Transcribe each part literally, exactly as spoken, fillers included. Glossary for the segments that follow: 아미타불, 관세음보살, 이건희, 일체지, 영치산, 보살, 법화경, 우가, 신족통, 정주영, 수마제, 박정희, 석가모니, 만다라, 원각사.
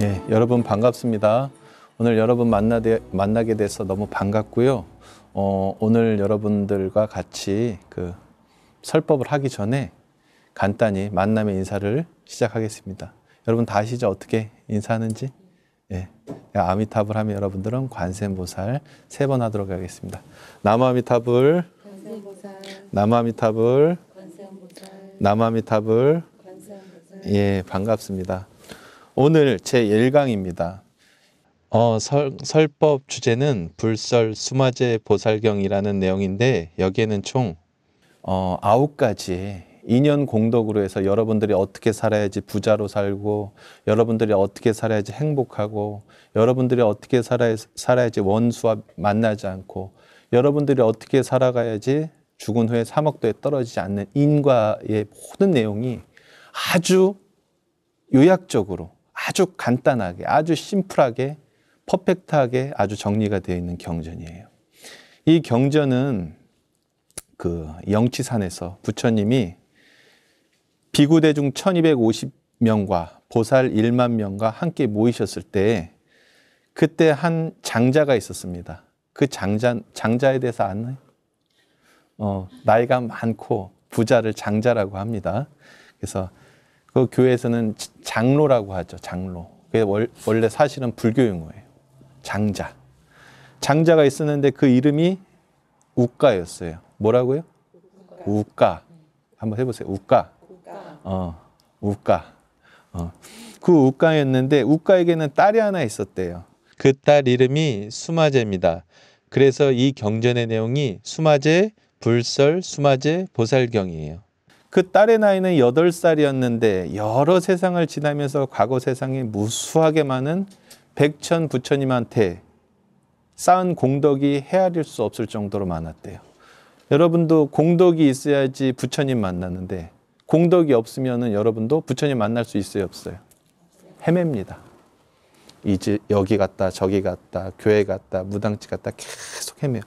예, 여러분 반갑습니다. 오늘 여러분 만나 되, 만나게 돼서 너무 반갑고요. 어, 오늘 여러분들과 같이 그 설법을 하기 전에 간단히 만남의 인사를 시작하겠습니다. 여러분 다 아시죠? 어떻게 인사하는지? 예, 아미타불 하면 여러분들은 관세음보살 세 번 하도록 하겠습니다. 남아미타불, 남아미타불, 남아미타불. 예, 반갑습니다. 오늘 제일 강입니다. 어, 설, 설법 주제는 불설 수마제 보살경이라는 내용인데, 여기에는 총 어, 아홉 가지 인연 공덕으로 해서 여러분들이 어떻게 살아야지 부자로 살고, 여러분들이 어떻게 살아야지 행복하고, 여러분들이 어떻게 살아야, 살아야지 원수와 만나지 않고, 여러분들이 어떻게 살아가야지 죽은 후에 삼억도에 떨어지지 않는 인과의 모든 내용이 아주 요약적으로, 아주 간단하게, 아주 심플하게, 퍼펙트하게 아주 정리가 되어 있는 경전이에요. 이 경전은 그 영치산에서 부처님이 비구대중 천이백오십 명과 보살 만 명과 함께 모이셨을 때, 그때 한 장자가 있었습니다. 그 장자, 장자에 대해서 아나요? 어, 나이가 많고 부자를 장자라고 합니다. 그래서 그 교회에서는 장로라고 하죠. 장로. 그게 월, 원래 사실은 불교 용어예요. 장자. 장자가 있었는데 그 이름이 우가였어요. 뭐라고요? 우가. 우가. 한번 해보세요. 우가. 우가. 어, 우가. 어. 그 우가였는데 우가에게는 딸이 하나 있었대요. 그 딸 이름이 수마제입니다. 그래서 이 경전의 내용이 수마제, 불설, 수마제, 보살경이에요. 그 딸의 나이는 여덟 살이었는데 여러 세상을 지나면서 과거 세상에 무수하게 많은 백천 부처님한테 쌓은 공덕이 헤아릴 수 없을 정도로 많았대요. 여러분도 공덕이 있어야지 부처님 만나는데, 공덕이 없으면 여러분도 부처님 만날 수 있어요, 없어요? 헤맵니다. 이제 여기 갔다 저기 갔다 교회 갔다 무당집 갔다 계속 헤매요.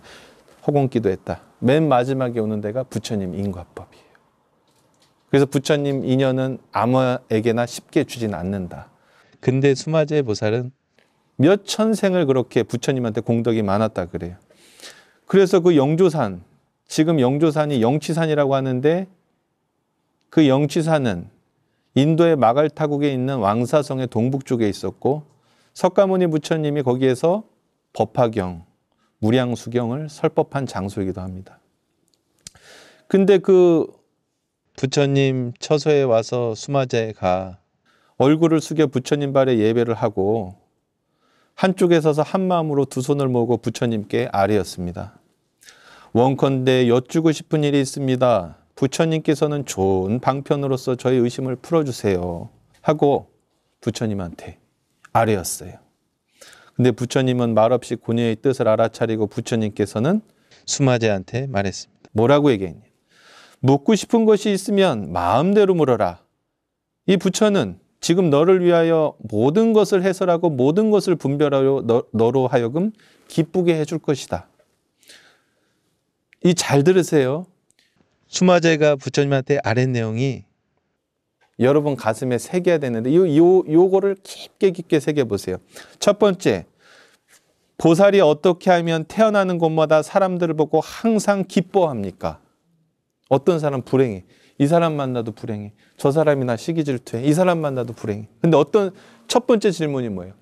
호공기도 했다. 맨 마지막에 오는 데가 부처님 인과법이에요. 그래서 부처님 인연은 아무에게나 쉽게 주진 않는다. 근데 수마제 보살은 몇 천생을 그렇게 부처님한테 공덕이 많았다 그래요. 그래서 그 영조산, 지금 영조산이 영치산이라고 하는데, 그 영치산은 인도의 마갈 타국에 있는 왕사성의 동북쪽에 있었고, 석가모니 부처님이 거기에서 법화경, 무량수경을 설법한 장소이기도 합니다. 근데 그 부처님 처소에 와서 수마제가 얼굴을 숙여 부처님 발에 예배를 하고, 한쪽에 서서 한 마음으로 두 손을 모으고 부처님께 아뢰었습니다. 원컨대 여쭈고 싶은 일이 있습니다. 부처님께서는 좋은 방편으로서 저희 의심을 풀어주세요 하고 부처님한테 아뢰었어요. 근데 부처님은 말없이 고녀의 뜻을 알아차리고 부처님께서는 수마제한테 말했습니다. 뭐라고 얘기했냐? 묻고 싶은 것이 있으면 마음대로 물어라. 이 부처는 지금 너를 위하여 모든 것을 해설하고 모든 것을 분별하여 너, 너로 하여금 기쁘게 해줄 것이다. 이 잘 들으세요. 수마제가 부처님한테 아랫 내용이 여러분 가슴에 새겨야 되는데, 요, 요, 요거를 깊게 깊게 새겨보세요. 첫 번째, 보살이 어떻게 하면 태어나는 곳마다 사람들을 보고 항상 기뻐합니까? 어떤 사람 불행해. 이 사람 만나도 불행해. 저 사람이나 시기 질투해. 이 사람 만나도 불행해. 근데 어떤 첫 번째 질문이 뭐예요?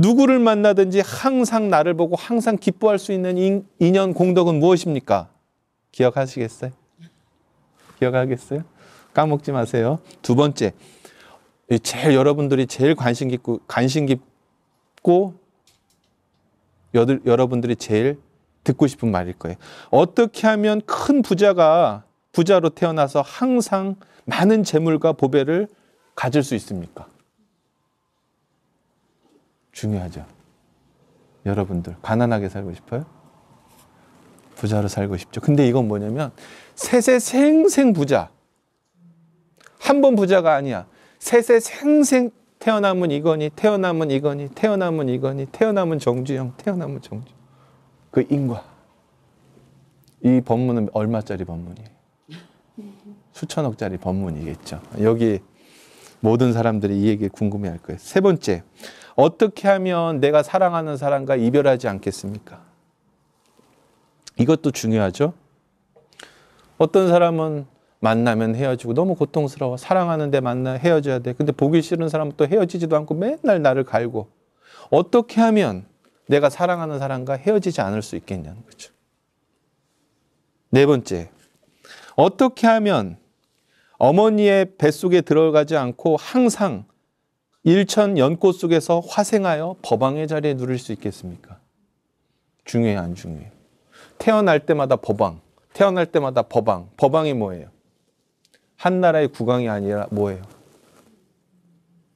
누구를 만나든지 항상 나를 보고 항상 기뻐할 수 있는 인, 인연 공덕은 무엇입니까? 기억하시겠어요? 기억하겠어요? 까먹지 마세요. 두 번째, 제일 여러분들이 제일 관심 깊고 관심 깊고 여들, 여러분들이 제일 듣고 싶은 말일 거예요. 어떻게 하면 큰 부자가 부자로 태어나서 항상 많은 재물과 보배를 가질 수 있습니까? 중요하죠. 여러분들 가난하게 살고 싶어요? 부자로 살고 싶죠. 근데 이건 뭐냐면 세세생생 부자. 한 번 부자가 아니야. 세세생생 태어나면 이거니, 태어나면 이거니, 태어나면 이거니, 태어나면 정주영, 태어나면 정주. 그 인과. 이 법문은 얼마짜리 법문이에요? 수천억짜리 법문이겠죠. 여기 모든 사람들이 이 얘기에 궁금해할 거예요. 세 번째, 어떻게 하면 내가 사랑하는 사람과 이별하지 않겠습니까? 이것도 중요하죠. 어떤 사람은 만나면 헤어지고 너무 고통스러워. 사랑하는데 만나 헤어져야 돼. 근데 보기 싫은 사람은 또 헤어지지도 않고 맨날 나를 갈고. 어떻게 하면 내가 사랑하는 사람과 헤어지지 않을 수 있겠냐는 거죠. 네 번째, 어떻게 하면 어머니의 뱃속에 들어가지 않고 항상 일천 연꽃 속에서 화생하여 법왕의 자리에 누릴 수 있겠습니까? 중요해요, 안 중요해요? 태어날 때마다 법왕, 태어날 때마다 법왕. 법왕이 뭐예요? 한 나라의 국왕이 아니라 뭐예요?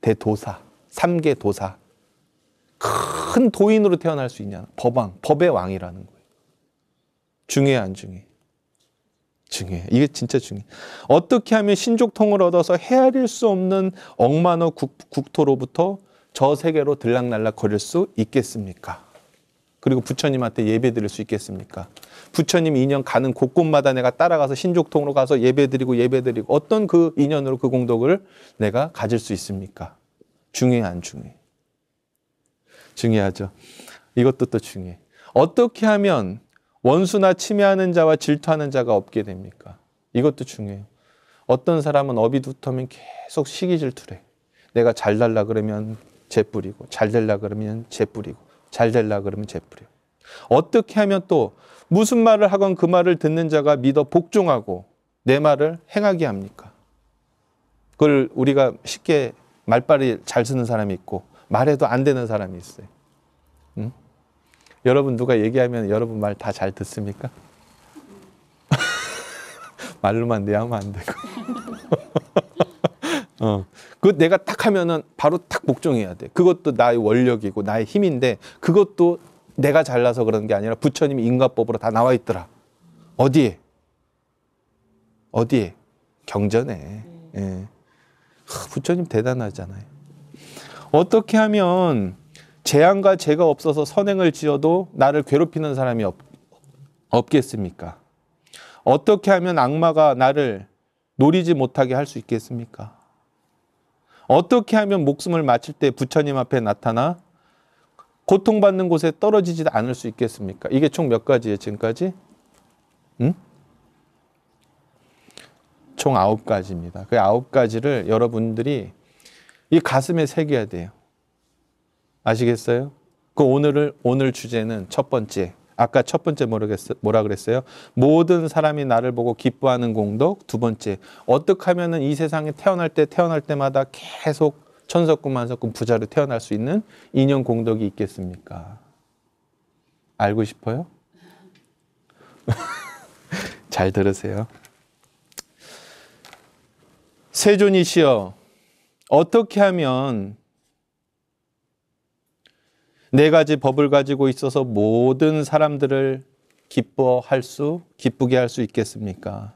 대도사, 삼계 도사. 큰 도인으로 태어날 수 있냐? 법왕, 법의 왕이라는 거예요. 중요해, 안 중요해? 중요해. 이게 진짜 중요해. 어떻게 하면 신족통을 얻어서 헤아릴 수 없는 억만호 국, 국토로부터 저 세계로 들락날락 거릴 수 있겠습니까? 그리고 부처님한테 예배 드릴 수 있겠습니까? 부처님 인연 가는 곳곳마다 내가 따라가서 신족통으로 가서 예배 드리고 예배 드리고 어떤 그 인연으로 그 공덕을 내가 가질 수 있습니까? 중요해, 안 중요해? 중요하죠. 이것도 또 중요해. 어떻게 하면 원수나 침해하는 자와 질투하는 자가 없게 됩니까? 이것도 중요해요. 어떤 사람은 어비두터면 계속 시기 질투를 해. 내가 잘 달라 그러면 재뿌리고, 잘 될라 그러면 재뿌리고, 잘 될라 그러면 재뿌려. 어떻게 하면 또 무슨 말을 하건 그 말을 듣는 자가 믿어 복종하고 내 말을 행하게 합니까? 그걸 우리가 쉽게 말빨이 잘 쓰는 사람이 있고 말해도 안 되는 사람이 있어요. 응? 여러분 누가 얘기하면 여러분 말 다 잘 듣습니까? 말로만 내하면 안 되고 어. 그 내가 딱 하면은 바로 딱 복종해야 돼. 그것도 나의 원력이고 나의 힘인데 그것도 내가 잘나서 그런 게 아니라 부처님이 인가법으로 다 나와 있더라. 어디에? 어디에? 경전에. 예. 하, 부처님 대단하잖아요. 어떻게 하면 재앙과 죄가 없어서 선행을 지어도 나를 괴롭히는 사람이 없, 없겠습니까? 어떻게 하면 악마가 나를 노리지 못하게 할 수 있겠습니까? 어떻게 하면 목숨을 마칠 때 부처님 앞에 나타나 고통받는 곳에 떨어지지 않을 수 있겠습니까? 이게 총 몇 가지예요, 지금까지? 응? 총 아홉 가지입니다. 그 아홉 가지를 여러분들이 이 가슴에 새겨야 돼요. 아시겠어요? 그 오늘을, 오늘 주제는 첫 번째. 아까 첫 번째 모르겠어, 뭐라 그랬어요? 모든 사람이 나를 보고 기뻐하는 공덕. 두 번째. 어떻게 하면은 이 세상에 태어날 때, 태어날 때마다 계속 천석군, 만석군 부자로 태어날 수 있는 인연 공덕이 있겠습니까? 알고 싶어요? 잘 들으세요. 세존이시여, 어떻게 하면 네 가지 법을 가지고 있어서 모든 사람들을 기뻐할 수, 기쁘게 할 수 있겠습니까?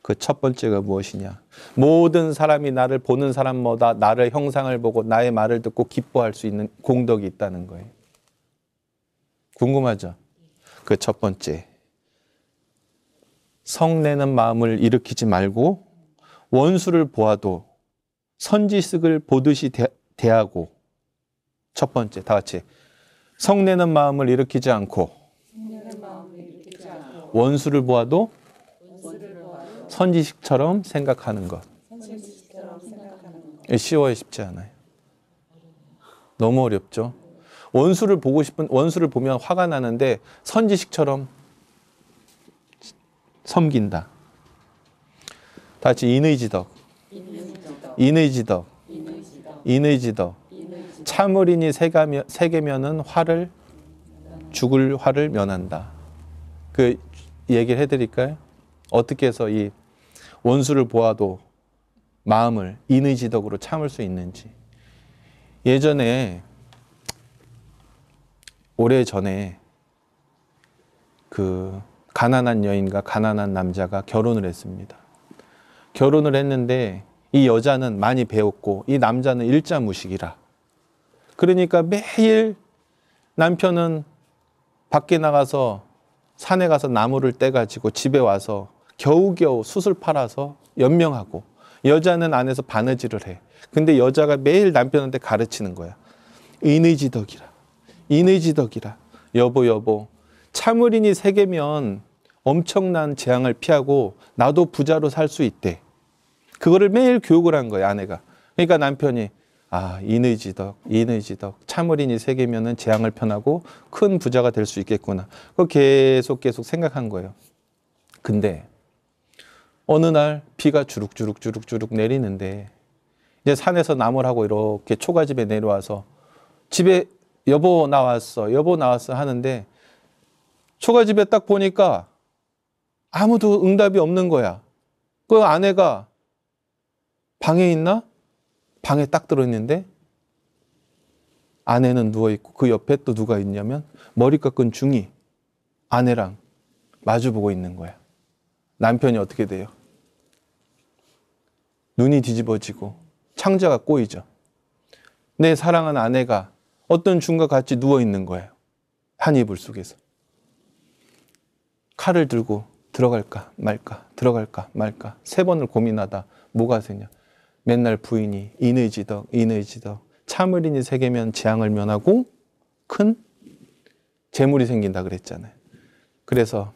그 첫 번째가 무엇이냐? 모든 사람이 나를 보는 사람마다 나를 형상을 보고 나의 말을 듣고 기뻐할 수 있는 공덕이 있다는 거예요. 궁금하죠? 그 첫 번째. 성내는 마음을 일으키지 말고 원수를 보아도 선지식을 보듯이 대, 대하고 첫 번째, 다 같이. 성내는 마음을 일으키지 않고, 마음을 일으키지 않고 원수를, 보아도 원수를 보아도 선지식처럼 생각하는 것. 선지식처럼 생각하는 것. 쉬워요, 쉽지 않아요? 너무 어렵죠? 원수를 보고 싶은, 원수를 보면 화가 나는데 선지식처럼 섬긴다. 다 같이 인의지덕. 인의지덕. 인의지덕. 인의지덕. 인의지덕. 참으리니 세계면은 화를, 죽을 화를 면한다. 그 얘기를 해드릴까요? 어떻게 해서 이 원수를 보아도 마음을 인의지덕으로 참을 수 있는지. 예전에, 오래전에 그 가난한 여인과 가난한 남자가 결혼을 했습니다. 결혼을 했는데 이 여자는 많이 배웠고 이 남자는 일자무식이라. 그러니까 매일 남편은 밖에 나가서 산에 가서 나무를 떼가지고 집에 와서 겨우겨우 숯을 팔아서 연명하고 여자는 안에서 바느질을 해. 근데 여자가 매일 남편한테 가르치는 거야. 인의지덕이라. 인의지덕이라. 여보 여보, 참을인이 세계면 엄청난 재앙을 피하고 나도 부자로 살 수 있대. 그거를 매일 교육을 한 거야, 아내가. 그러니까 남편이 아, 인의지덕, 인의지덕, 참을인이 세계면은 재앙을 편하고 큰 부자가 될 수 있겠구나. 그거 계속 계속 생각한 거예요. 근데 어느 날 비가 주룩주룩 주룩주룩 내리는데 이제 산에서 나무를 하고 이렇게 초가집에 내려와서 집에 여보 나왔어, 여보 나왔어 하는데 초가집에 딱 보니까 아무도 응답이 없는 거야. 그 아내가 방에 있나? 방에 딱 들어있는데 아내는 누워있고 그 옆에 또 누가 있냐면 머리 깎은 중이 아내랑 마주보고 있는 거야. 남편이 어떻게 돼요? 눈이 뒤집어지고 창자가 꼬이죠. 내 사랑한 아내가 어떤 중과 같이 누워있는 거예요. 한 이불 속에서. 칼을 들고 들어갈까 말까, 들어갈까 말까 세 번을 고민하다 뭐가 되냐. 맨날 부인이 인의지덕, 인의지덕, 참을인이 세계면 재앙을 면하고 큰 재물이 생긴다 그랬잖아요. 그래서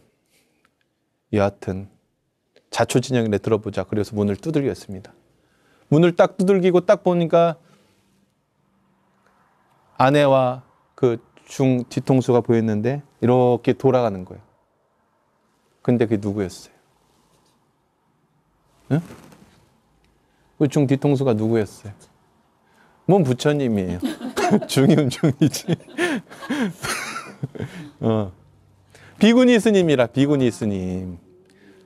여하튼 자초진영이래 들어보자. 그래서 문을 두들겼습니다. 문을 딱 두들기고 딱 보니까 아내와 그 중 뒤통수가 보였는데 이렇게 돌아가는 거예요. 근데 그게 누구였어요? 응? 그 중 뒤통수가 누구였어요? 뭔 부처님이에요. 중임중이지. 어. 비구니 스님이라. 비구니 스님.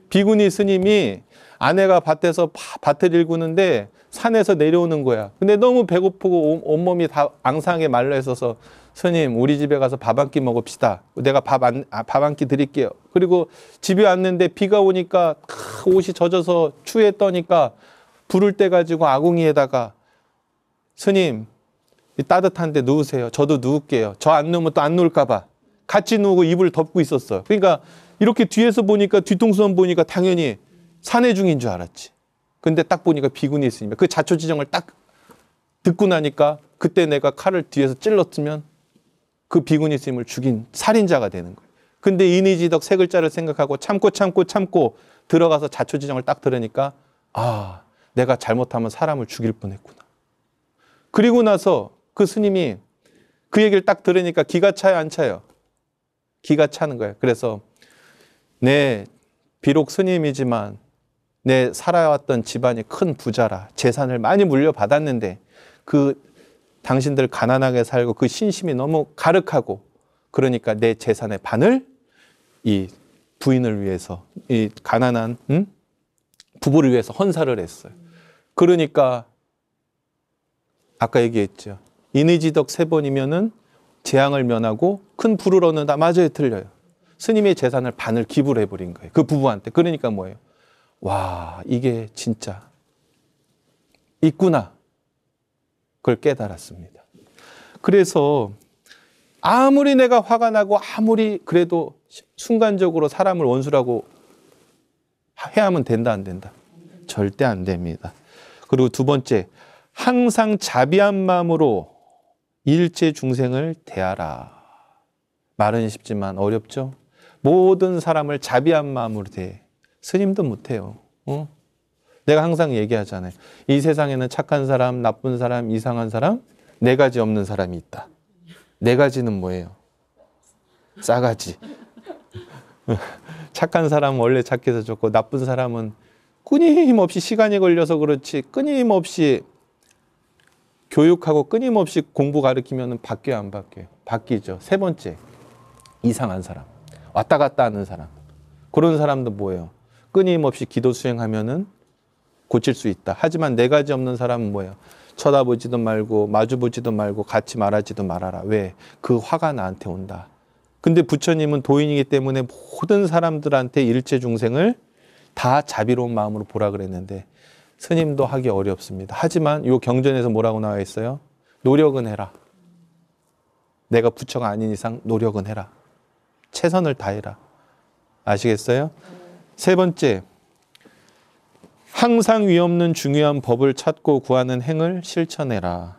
비구니 스님이 아내가 밭에서 밭을 일구는데 산에서 내려오는 거야. 근데 너무 배고프고 온몸이 다 앙상하게 말라 있어서 스님 우리 집에 가서 밥 한 끼 먹읍시다. 내가 밥 안, 밥 한 끼 드릴게요. 그리고 집에 왔는데 비가 오니까 크, 옷이 젖어서 추에 떠니까 불을 떼가지고 아궁이에다가 스님 따뜻한데 누우세요. 저도 누울게요. 저 안 누우면 또 안 누울까 봐. 같이 누우고 이불 덮고 있었어. 그러니까 이렇게 뒤에서 보니까 뒤통수만 보니까 당연히 사내 중인 줄 알았지. 근데 딱 보니까 비군이 있으니까 그 자초지정을 딱 듣고 나니까 그때 내가 칼을 뒤에서 찔렀으면 그 비군이 스님을 죽인 살인자가 되는 거예요. 근데 인의지덕 세 글자를 생각하고 참고 참고 참고 들어가서 자초지정을 딱 들으니까 아, 내가 잘못하면 사람을 죽일 뻔했구나. 그리고 나서 그 스님이 그 얘기를 딱 들으니까 기가 차요 안 차요? 기가 차는 거예요. 그래서 네, 비록 스님이지만 내 살아왔던 집안이 큰 부자라 재산을 많이 물려받았는데 그 당신들 가난하게 살고 그 신심이 너무 가륵하고 그러니까 내 재산의 반을 이 부인을 위해서 이 가난한 음? 부부를 위해서 헌사를 했어요. 그러니까 아까 얘기했죠. 인의지덕 세 번이면은 재앙을 면하고 큰 부를 얻는다. 맞아요, 틀려요. 스님의 재산을 반을 기부를 해버린 거예요. 그 부부한테. 그러니까 뭐예요? 와, 이게 진짜 있구나. 그걸 깨달았습니다. 그래서 아무리 내가 화가 나고 아무리 그래도 순간적으로 사람을 원수라고 해하면 된다 안 된다? 절대 안 됩니다. 그리고 두 번째, 항상 자비한 마음으로 일체 중생을 대하라. 말은 쉽지만 어렵죠? 모든 사람을 자비한 마음으로 대해. 스님도 못해요. 어? 내가 항상 얘기하잖아요. 이 세상에는 착한 사람, 나쁜 사람, 이상한 사람, 네 가지 없는 사람이 있다. 네 가지는 뭐예요? 싸가지. 착한 사람은 원래 착해서 좋고 나쁜 사람은 끊임없이 시간이 걸려서 그렇지 끊임없이 교육하고 끊임없이 공부 가르치면 바뀌어요 안 바뀌어요? 바뀌죠. 세 번째, 이상한 사람. 왔다 갔다 하는 사람. 그런 사람도 뭐예요? 끊임없이 기도 수행하면은 고칠 수 있다. 하지만 네 가지 없는 사람은 뭐예요? 쳐다보지도 말고 마주보지도 말고 같이 말하지도 말아라. 왜? 그 화가 나한테 온다. 근데 부처님은 도인이기 때문에 모든 사람들한테 일체 중생을 다 자비로운 마음으로 보라 그랬는데 스님도 하기 어렵습니다. 하지만 이 경전에서 뭐라고 나와 있어요? 노력은 해라. 내가 부처가 아닌 이상 노력은 해라. 최선을 다해라. 아시겠어요? 세 번째, 항상 위없는 중요한 법을 찾고 구하는 행을 실천해라.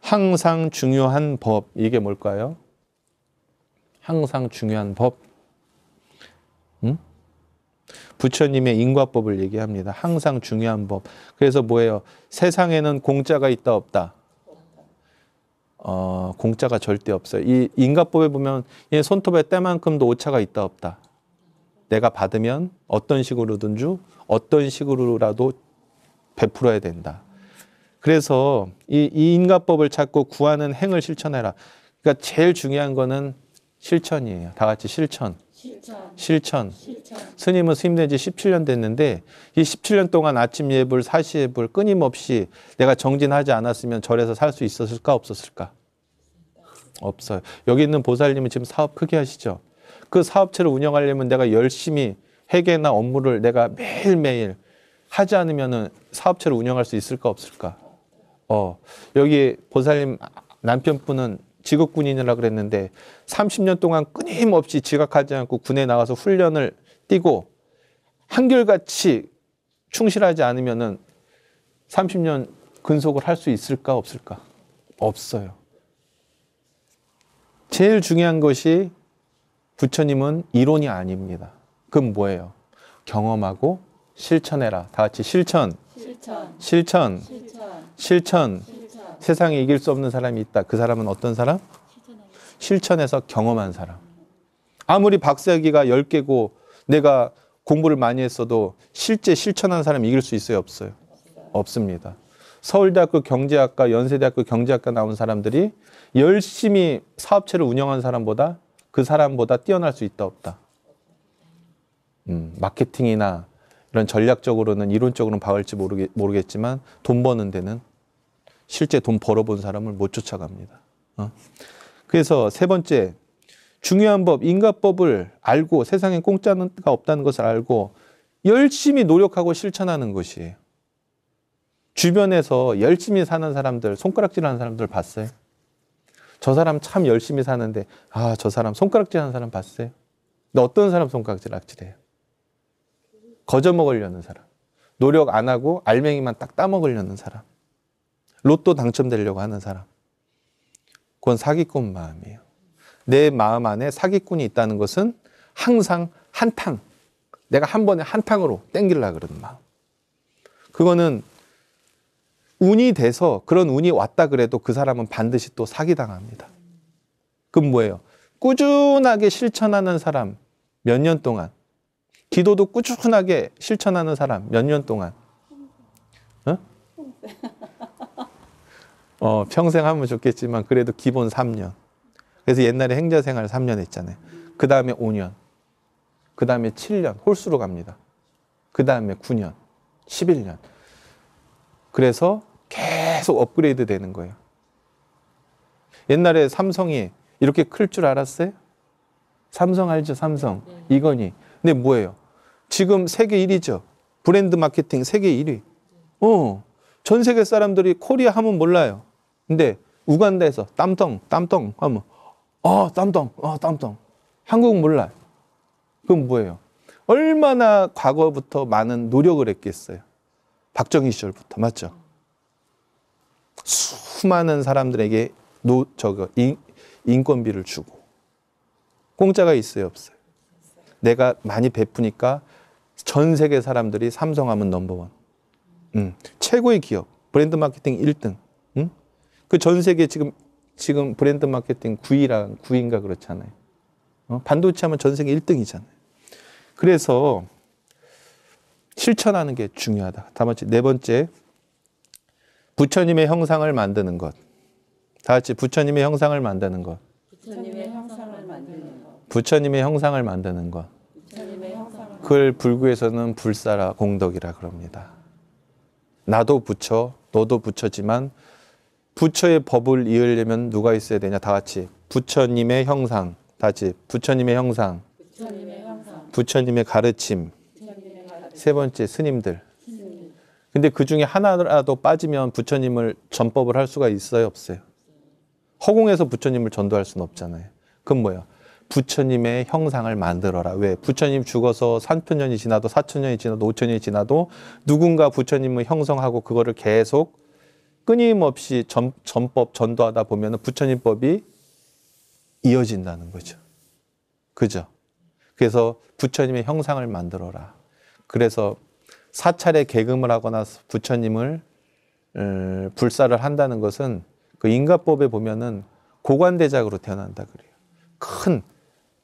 항상 중요한 법, 이게 뭘까요? 항상 중요한 법. 응? 부처님의 인과법을 얘기합니다. 항상 중요한 법. 그래서 뭐예요? 세상에는 공짜가 있다 없다? 어, 공짜가 절대 없어요. 이 인과법에 보면 얘 손톱에 때만큼도 오차가 있다 없다? 내가 받으면 어떤 식으로든 주 어떤 식으로라도 베풀어야 된다. 그래서 이, 이 인과법을 찾고 구하는 행을 실천해라. 그러니까 제일 중요한 거는 실천이에요. 다 같이 실천. 실천. 실천. 실천. 스님은 스님된 지 십칠 년 됐는데 이 십칠 년 동안 아침 예불, 사시 예불 끊임없이 내가 정진하지 않았으면 절에서 살 수 있었을까 없었을까? 없어요. 여기 있는 보살님은 지금 사업 크게 하시죠. 그 사업체를 운영하려면 내가 열심히 회계나 업무를 내가 매일매일 하지 않으면은 사업체를 운영할 수 있을까 없을까? 어. 여기 보살님 남편분은 직업군인이라 그랬는데 삼십 년 동안 끊임없이 지각하지 않고 군에 나가서 훈련을 뛰고 한결같이 충실하지 않으면은 삼십 년 근속을 할 수 있을까 없을까? 없어요. 제일 중요한 것이 부처님은 이론이 아닙니다. 그럼 뭐예요? 경험하고 실천해라. 다 같이 실천. 실천. 실천. 실천. 실천. 실천. 세상에 이길 수 없는 사람이 있다. 그 사람은 어떤 사람? 실천해서 경험한 사람. 아무리 박사학위가 열 개고 내가 공부를 많이 했어도 실제 실천한 사람이 이길 수 있어요? 없어요? 없습니다. 서울대학교 경제학과, 연세대학교 경제학과 나온 사람들이 열심히 사업체를 운영한 사람보다 그 사람보다 뛰어날 수 있다 없다? 음, 마케팅이나 이런 전략적으로는 이론적으로는 박을지 모르겠, 모르겠지만 돈 버는 데는 실제 돈 벌어본 사람을 못 쫓아갑니다. 어? 그래서 세 번째, 중요한 법, 인과법을 알고 세상에 공짜가 없다는 것을 알고 열심히 노력하고 실천하는 것이에요. 주변에서 열심히 사는 사람들, 손가락질하는 사람들 봤어요? 저 사람 참 열심히 사는데 아, 저 사람 손가락질하는 사람 봤어요? 근데 어떤 사람 손가락질해요? 거저먹으려는 사람. 노력 안 하고 알맹이만 딱 따먹으려는 사람. 로또 당첨되려고 하는 사람. 그건 사기꾼 마음이에요. 내 마음 안에 사기꾼이 있다는 것은 항상 한탕. 내가 한 번에 한탕으로 땡기려고 그러는 마음. 그거는 운이 돼서 그런 운이 왔다 그래도 그 사람은 반드시 또 사기당합니다. 그럼 뭐예요? 꾸준하게 실천하는 사람 몇 년 동안, 기도도 꾸준하게 실천하는 사람 몇 년 동안, 어? 어, 평생 하면 좋겠지만 그래도 기본 삼 년. 그래서 옛날에 행자생활 삼 년 했잖아요. 그 다음에 오 년, 그 다음에 칠 년, 홀수로 갑니다. 그 다음에 구 년, 십일 년. 그래서 계속 업그레이드 되는 거예요. 옛날에 삼성이 이렇게 클 줄 알았어요? 삼성 알죠? 삼성. 네. 이건희. 근데 뭐예요? 지금 세계 일 위죠. 브랜드 마케팅 세계 일 위. 네. 어, 전 세계 사람들이 코리아 하면 몰라요. 근데 우간다에서 땀덩, 땀덩 하면 어, 땀덩, 어, 땀덩. 한국 몰라요. 그럼 뭐예요? 얼마나 과거부터 많은 노력을 했겠어요? 박정희 시절부터. 맞죠? 수많은 사람들에게 노, 저거, 인, 인건비를 주고. 공짜가 있어요? 없어요? 내가 많이 베푸니까 전 세계 사람들이 삼성하면 넘버원. 음, 최고의 기업. 브랜드 마케팅 일 등. 음? 그 전 세계 지금, 지금 브랜드 마케팅 구 위랑 구 위인가 그렇잖아요. 어? 반도체 하면 전 세계 일 등이잖아요. 그래서 실천하는 게 중요하다. 다 같이 네 번째, 부처님의 형상을 만드는 것. 다 같이 부처님의 형상을 만드는 것. 부처님의 형상을 만드는 것. 부처님의 형상을 만드는 것. 그걸 불교에서는 불사라 공덕이라 그럽니다. 나도 부처, 너도 부처지만 부처의 법을 이으려면 누가 있어야 되냐? 다 같이 부처님의 형상. 다 같이 부처님의 형상. 부처님의 형상. 부처님의 가르침. 세 번째, 스님들. 근데 그 중에 하나라도 빠지면 부처님을 전법을 할 수가 있어요? 없어요? 허공에서 부처님을 전도할 수는 없잖아요. 그건 뭐예요? 부처님의 형상을 만들어라. 왜? 부처님 죽어서 삼천 년이 지나도 사천 년이 지나도 오천 년이 지나도 누군가 부처님을 형성하고 그거를 계속 끊임없이 전, 전법 전도하다 보면 부처님법이 이어진다는 거죠. 그죠? 그래서 부처님의 형상을 만들어라. 그래서 사찰에 개금을 하거나 부처님을 음, 불사를 한다는 것은 그 인가법에 보면은 고관대작으로 태어난다 그래요. 큰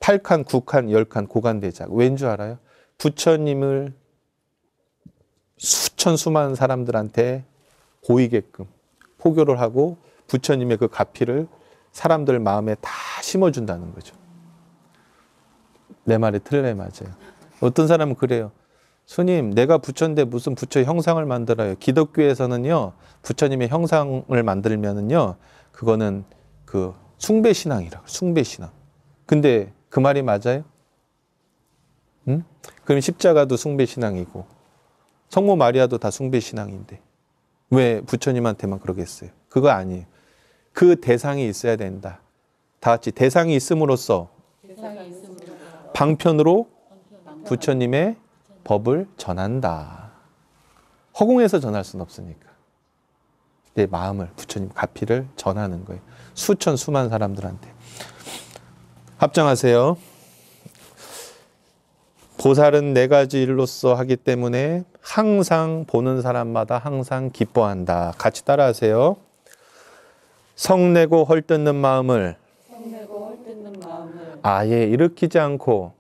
팔 칸, 구 칸, 십 칸 고관대작. 왠 줄 알아요? 부처님을 수천 수많은 사람들한테 보이게끔 포교를 하고 부처님의 그 가피를 사람들 마음에 다 심어준다는 거죠. 내 말이 틀려 맞아요. 어떤 사람은 그래요. 스님, 내가 부처인데 무슨 부처의 형상을 만들어요. 기독교에서는요, 부처님의 형상을 만들면은요, 그거는 그 숭배신앙이라고, 숭배신앙. 근데 그 말이 맞아요? 응? 그럼 십자가도 숭배신앙이고, 성모 마리아도 다 숭배신앙인데, 왜 부처님한테만 그러겠어요? 그거 아니에요. 그 대상이 있어야 된다. 다 같이 대상이 있음으로써, 대상이 있음으로써. 방편으로 부처님의 법을 전한다. 허공에서 전할 수는 없으니까. 내 마음을, 부처님 가피를 전하는 거예요. 수천, 수만 사람들한테. 합장하세요. 보살은 네 가지 일로서 하기 때문에 항상 보는 사람마다 항상 기뻐한다. 같이 따라하세요. 성내고 헐뜯는 마음을, 성내고 헐뜯는 마음을 아예 일으키지 않고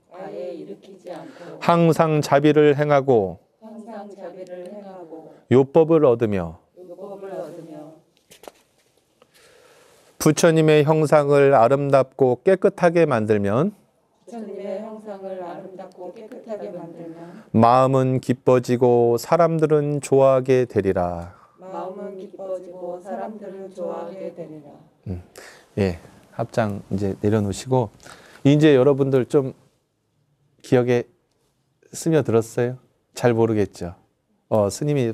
항상 자비를 행하고, 항상 자비를 행하고 요법을 얻으며, 요법을 얻으며 부처님의 형상을 아름답고 깨끗하게 만들면, 부처님의 형상을 아름답고 깨끗하게 만들면 마음은 기뻐지고 사람들은 좋아하게 되리라. 마음은 기뻐지고 사람들은 좋아하게 되리라. 음. 예, 합장 이제 내려놓으시고 이제 여러분들 좀 기억에 스며들었어요? 잘 모르겠죠? 어, 스님이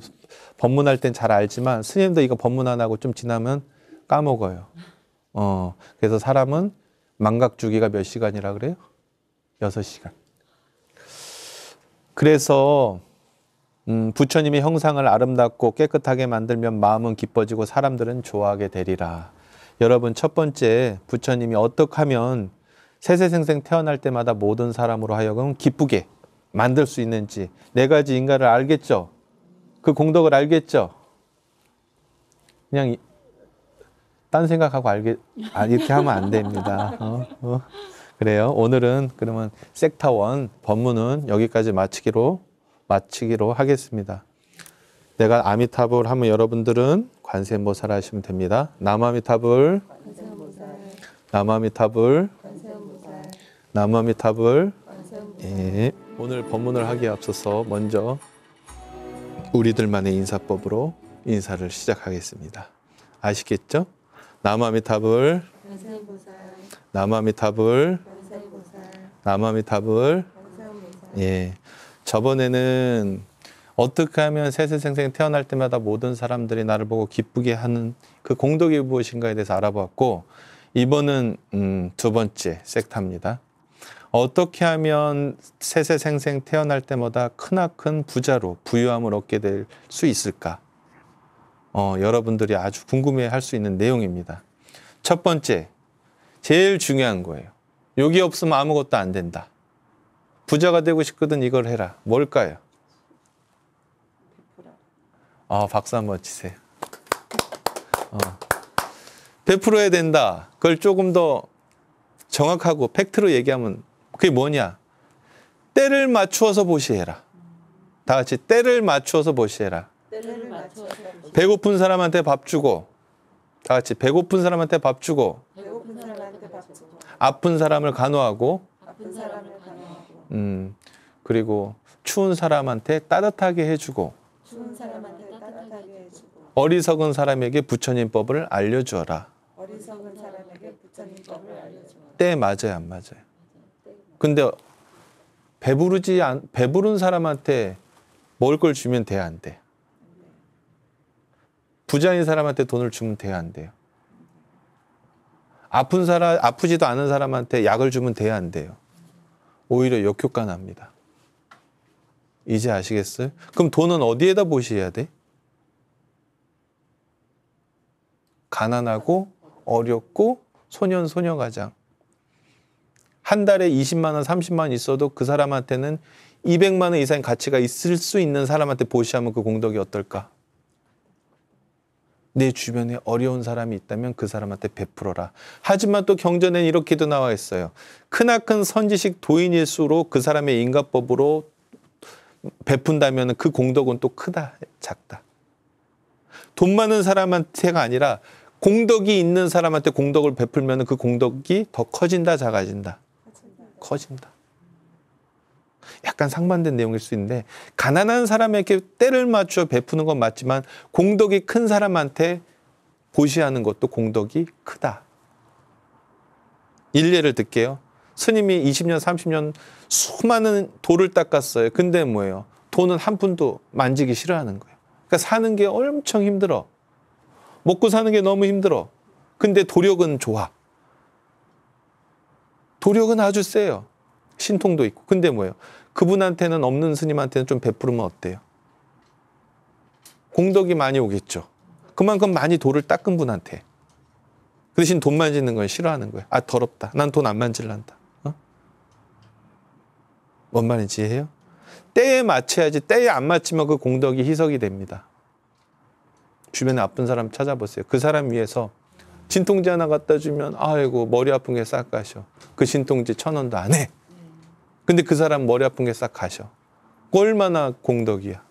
법문할 땐 잘 알지만 스님도 이거 법문 안 하고 좀 지나면 까먹어요. 어, 그래서 사람은 망각 주기가 몇 시간이라 그래요? 여섯 시간. 그래서 음, 부처님의 형상을 아름답고 깨끗하게 만들면 마음은 기뻐지고 사람들은 좋아하게 되리라. 여러분 첫 번째 부처님이 어떻게 하면 새새생생 태어날 때마다 모든 사람으로 하여금 기쁘게 만들 수 있는지 네 가지 인가를 알겠죠? 그 공덕을 알겠죠? 그냥 딴 생각하고 알게 아, 이렇게 하면 안 됩니다. 어, 어. 그래요. 오늘은 그러면 섹터 일 법문은 여기까지 마치기로 마치기로 하겠습니다. 내가 아미타불 하면 여러분들은 관세음보살 하시면 됩니다. 남아미타불, 남아미타불, 남아미타불. 예. 오늘 법문을 하기에 앞서서 먼저 우리들만의 인사법으로 인사를 시작하겠습니다. 아시겠죠? 남아미타불, 남아미타불, 남아미타불. 예. 저번에는 어떻게 하면 새새생생 태어날 때마다 모든 사람들이 나를 보고 기쁘게 하는 그 공덕이 무엇인가에 대해서 알아봤고 이번은 음, 두 번째 섹터입니다. 어떻게 하면 새새생생 태어날 때마다 크나큰 부자로 부유함을 얻게 될 수 있을까? 어, 여러분들이 아주 궁금해할 수 있는 내용입니다. 첫 번째, 제일 중요한 거예요. 여기 없으면 아무것도 안 된다. 부자가 되고 싶거든 이걸 해라. 뭘까요? 아, 박수 한번 치세요. 어. 베풀어야 된다. 그걸 조금 더 정확하고 팩트로 얘기하면 그게 뭐냐? 때를 맞추어서 보시해라. 다 같이 때를 맞추어서 보시해라. 때를 맞추어서 보시해라. 배고픈 사람한테 밥 주고, 다 같이 배고픈 사람한테 밥 주고, 배고픈 사람한테 밥 주고. 아픈 사람을 간호하고, 아픈 사람을 간호하고. 음, 그리고 추운 사람한테 따뜻하게 해주고, 추운 사람한테 따뜻하게 해주고. 어리석은 사람에게 부처님 법을 알려주어라. 어리석은 사람에게 부처님 법을 알려주어라. 때 맞아요, 안 맞아요? 근데 배부르지 안, 배부른 사람한테 먹을 걸 주면 돼야 안 돼? 부자인 사람한테 돈을 주면 돼야 안 돼요? 아픈 사람, 아프지도 않은 사람한테 약을 주면 돼야 안 돼요. 오히려 역효과 납니다. 이제 아시겠어요? 그럼 돈은 어디에다 보셔야 돼? 가난하고 어렵고 소년 소녀가장. 한 달에 이십만 원, 삼십만 원 있어도 그 사람한테는 이백만 원 이상의 가치가 있을 수 있는 사람한테 보시하면 그 공덕이 어떨까? 내 주변에 어려운 사람이 있다면 그 사람한테 베풀어라. 하지만 또 경전에는 이렇게도 나와 있어요. 크나큰 선지식 도인일수록 그 사람의 인가법으로 베푼다면 그 공덕은 또 크다, 작다. 돈 많은 사람한테가 아니라 공덕이 있는 사람한테 공덕을 베풀면 그 공덕이 더 커진다, 작아진다? 커진다. 약간 상반된 내용일 수 있는데, 가난한 사람에게 때를 맞춰 베푸는 건 맞지만 공덕이 큰 사람한테 보시하는 것도 공덕이 크다. 일례를 들게요. 스님이 이십 년, 삼십 년 수많은 돌을 닦았어요. 근데 뭐예요? 돈은 한 푼도 만지기 싫어하는 거예요. 그러니까 사는 게 엄청 힘들어. 먹고 사는 게 너무 힘들어. 근데 도력은 좋아. 도력은 아주 세요. 신통도 있고. 근데 뭐예요? 그분한테는, 없는 스님한테는 좀 베풀으면 어때요? 공덕이 많이 오겠죠. 그만큼 많이 돌을 닦은 분한테. 그 대신 돈 만지는 건 싫어하는 거예요. 아, 더럽다. 난 돈 안 만질란다. 어? 뭔 말인지 이해해요? 때에 맞춰야지. 때에 안 맞추면 그 공덕이 희석이 됩니다. 주변에 아픈 사람 찾아보세요. 그 사람 위해서 진통제 하나 갖다 주면 아이고 머리 아픈 게 싹 가셔. 그 진통제 천 원도 안 해. 근데 그 사람 머리 아픈 게 싹 가셔. 그 얼마나 공덕이야.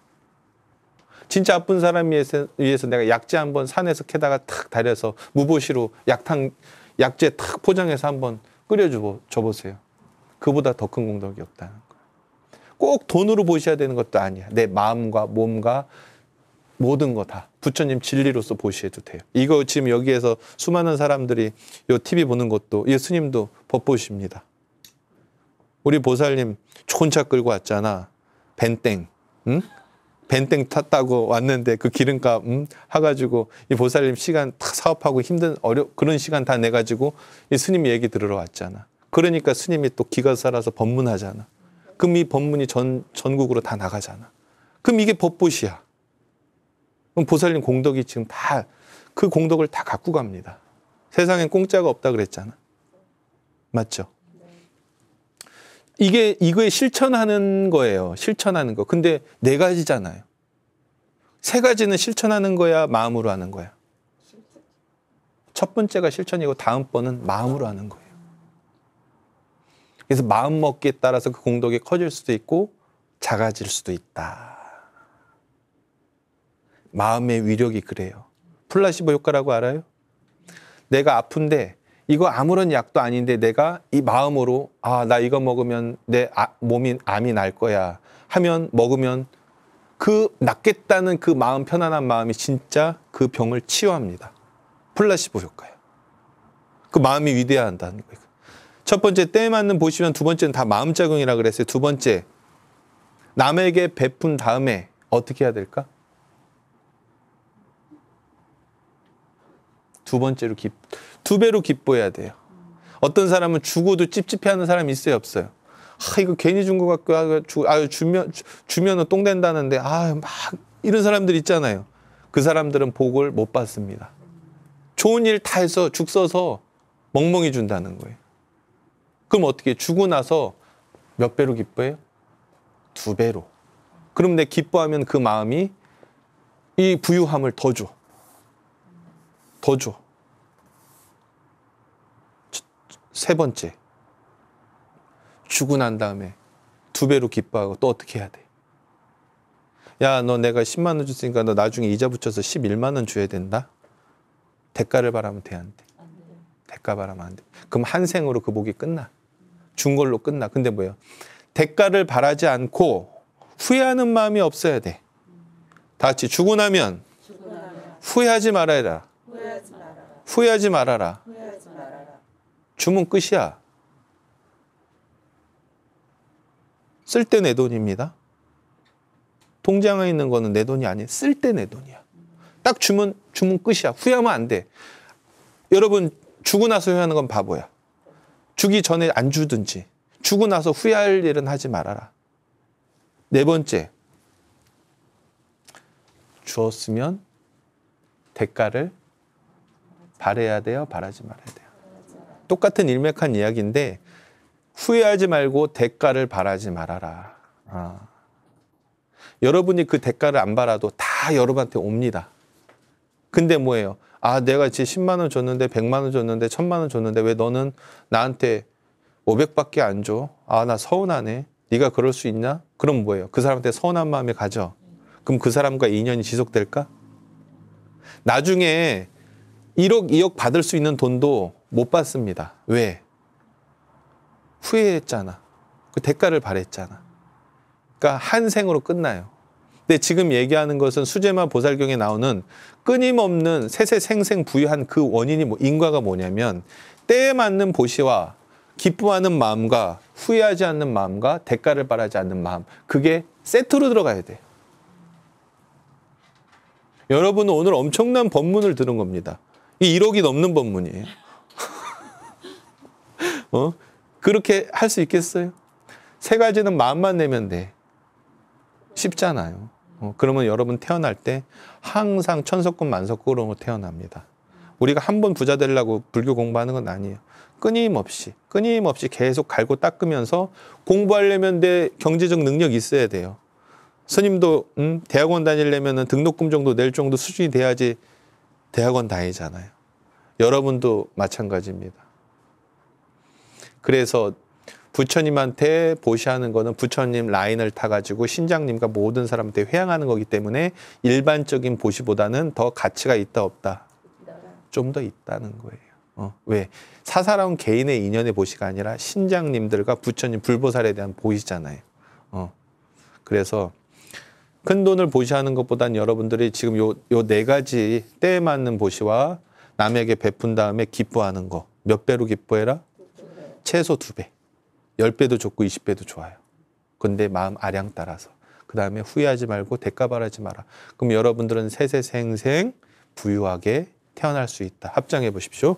진짜 아픈 사람 위해서, 위해서 내가 약재 한번 산에서 캐다가 탁 다려서 무보시로 약탕, 약재 탁 포장해서 한번 끓여주고 줘보세요. 그보다 더 큰 공덕이 없다는 거예요. 꼭 돈으로 보셔야 되는 것도 아니야. 내 마음과 몸과 모든 거 다 부처님 진리로서 보시해도 돼요. 이거 지금 여기에서 수많은 사람들이 요 티비 보는 것도, 이 스님도 법보십니다. 우리 보살님 좋은 차 끌고 왔잖아. 벤땡, 응? 벤땡 탔다고 왔는데 그 기름값 음? 하가지고 이 보살님 시간 다 사업하고 힘든 어려 그런 시간 다 내가지고 이 스님 얘기 들으러 왔잖아. 그러니까 스님이 또 기가 살아서 법문하잖아. 그럼 이 법문이 전, 전국으로 다 나가잖아. 그럼 이게 법보시야. 그럼 보살님 공덕이 지금 다, 그 공덕을 다 갖고 갑니다. 세상엔 공짜가 없다 그랬잖아. 맞죠? 이게, 이거에 실천하는 거예요. 실천하는 거. 근데 네 가지잖아요. 세 가지는 실천하는 거야, 마음으로 하는 거야? 첫 번째가 실천이고 다음번은 마음으로 하는 거예요. 그래서 마음 먹기에 따라서 그 공덕이 커질 수도 있고 작아질 수도 있다. 마음의 위력이 그래요. 플라시보 효과라고 알아요? 내가 아픈데 이거 아무런 약도 아닌데 내가 이 마음으로 아, 나 이거 먹으면 내 아, 몸이 암이 날 거야 하면 먹으면 그 낫겠다는 그 마음, 편안한 마음이 진짜 그 병을 치유합니다. 플라시보 효과예요. 그 마음이 위대한다는 거예요. 첫 번째 때에 맞는 보시면, 두 번째는 다 마음작용이라 그랬어요. 두 번째, 남에게 베푼 다음에 어떻게 해야 될까? 두 번째로 기, 두 배로 기뻐해야 돼요. 어떤 사람은 주고도 찝찝해하는 사람이 있어요, 없어요? 아, 이거 괜히 준 것 같고, 아, 주, 아, 주면 주면은 똥 된다는데, 아, 막 이런 사람들 있잖아요. 그 사람들은 복을 못 받습니다. 좋은 일 다 해서 죽 써서 멍멍이 준다는 거예요. 그럼 어떻게 주고 나서 몇 배로 기뻐해요? 두 배로. 그럼 내 기뻐하면 그 마음이 이 부유함을 더 줘. 더 줘. 세 번째, 주고 난 다음에 두 배로 기뻐하고 또 어떻게 해야 돼? 야, 너 내가 십만 원 줬으니까 너 나중에 이자 붙여서 십일만 원 줘야 된다? 대가를 바라면 돼, 안 돼? 대가 바라면 안 돼. 그럼 한 생으로 그 복이 끝나. 준 걸로 끝나. 근데 뭐예요? 대가를 바라지 않고 후회하는 마음이 없어야 돼. 다 같이, 주고 나면 후회하지 말아야 돼. 후회하지 말아라. 후회하지 말아라. 후회하지 말아라. 주문 끝이야. 쓸 때 내 돈입니다. 통장에 있는 거는 내 돈이 아니에요. 쓸 때 내 돈이야. 딱 주문, 주문 끝이야. 후회하면 안 돼. 여러분 주고 나서 후회하는 건 바보야. 주기 전에 안 주든지 주고 나서 후회할 일은 하지 말아라. 네 번째, 주었으면 대가를 바래야 돼요? 바라지 말아야 돼요? 똑같은 일맥한 이야기인데 후회하지 말고 대가를 바라지 말아라. 아. 여러분이 그 대가를 안 바라도 다 여러분한테 옵니다. 근데 뭐예요? 아, 내가 이제 십만 원 줬는데 백만 원 줬는데 천만 원 줬는데 왜 너는 나한테 오백밖에 안 줘? 아, 나 서운하네. 네가 그럴 수 있냐? 그럼 뭐예요? 그 사람한테 서운한 마음이 가죠. 그럼 그 사람과 인연이 지속될까? 나중에 일억 이억 받을 수 있는 돈도 못 받습니다. 왜? 후회했잖아. 그 대가를 바랬잖아. 그러니까 한 생으로 끝나요. 근데 지금 얘기하는 것은 수제마 보살경에 나오는 끊임없는 세세생생 부유한 그 원인이 뭐 인과가 뭐냐면 때에 맞는 보시와 기뻐하는 마음과 후회하지 않는 마음과 대가를 바라지 않는 마음, 그게 세트로 들어가야 돼요. 여러분은 오늘 엄청난 법문을 들은 겁니다. 이 일억이 넘는 법문이에요. 어? 그렇게 할 수 있겠어요? 세 가지는 마음만 내면 돼. 쉽잖아요. 어, 그러면 여러분 태어날 때 항상 천석군 만석군으로 태어납니다. 우리가 한 번 부자 되려고 불교 공부하는 건 아니에요. 끊임없이 끊임없이 계속 갈고 닦으면서 공부하려면 내 경제적 능력이 있어야 돼요. 스님도 음, 대학원 다니려면 등록금 정도 낼 정도 수준이 돼야지 대학원 다니잖아요. 여러분도 마찬가지입니다. 그래서 부처님한테 보시하는 거는 부처님 라인을 타가지고 신장님과 모든 사람한테 회양하는 거기 때문에 일반적인 보시보다는 더 가치가 있다 없다? 좀 더 있다는 거예요. 어, 왜? 사사로운 개인의 인연의 보시가 아니라 신장님들과 부처님 불보살에 대한 보시잖아요. 어, 그래서 큰 돈을 보시하는 것보다는 여러분들이 지금 요, 요 네 가지 때에 맞는 보시와 남에게 베푼 다음에 기뻐하는 거 몇 배로 기뻐해라? 최소 두 배. 열 배도 좋고 이십 배도 좋아요. 근데 마음 아량 따라서. 그 다음에 후회하지 말고 대가 바라지 마라. 그럼 여러분들은 세세생생 부유하게 태어날 수 있다. 합장해 보십시오.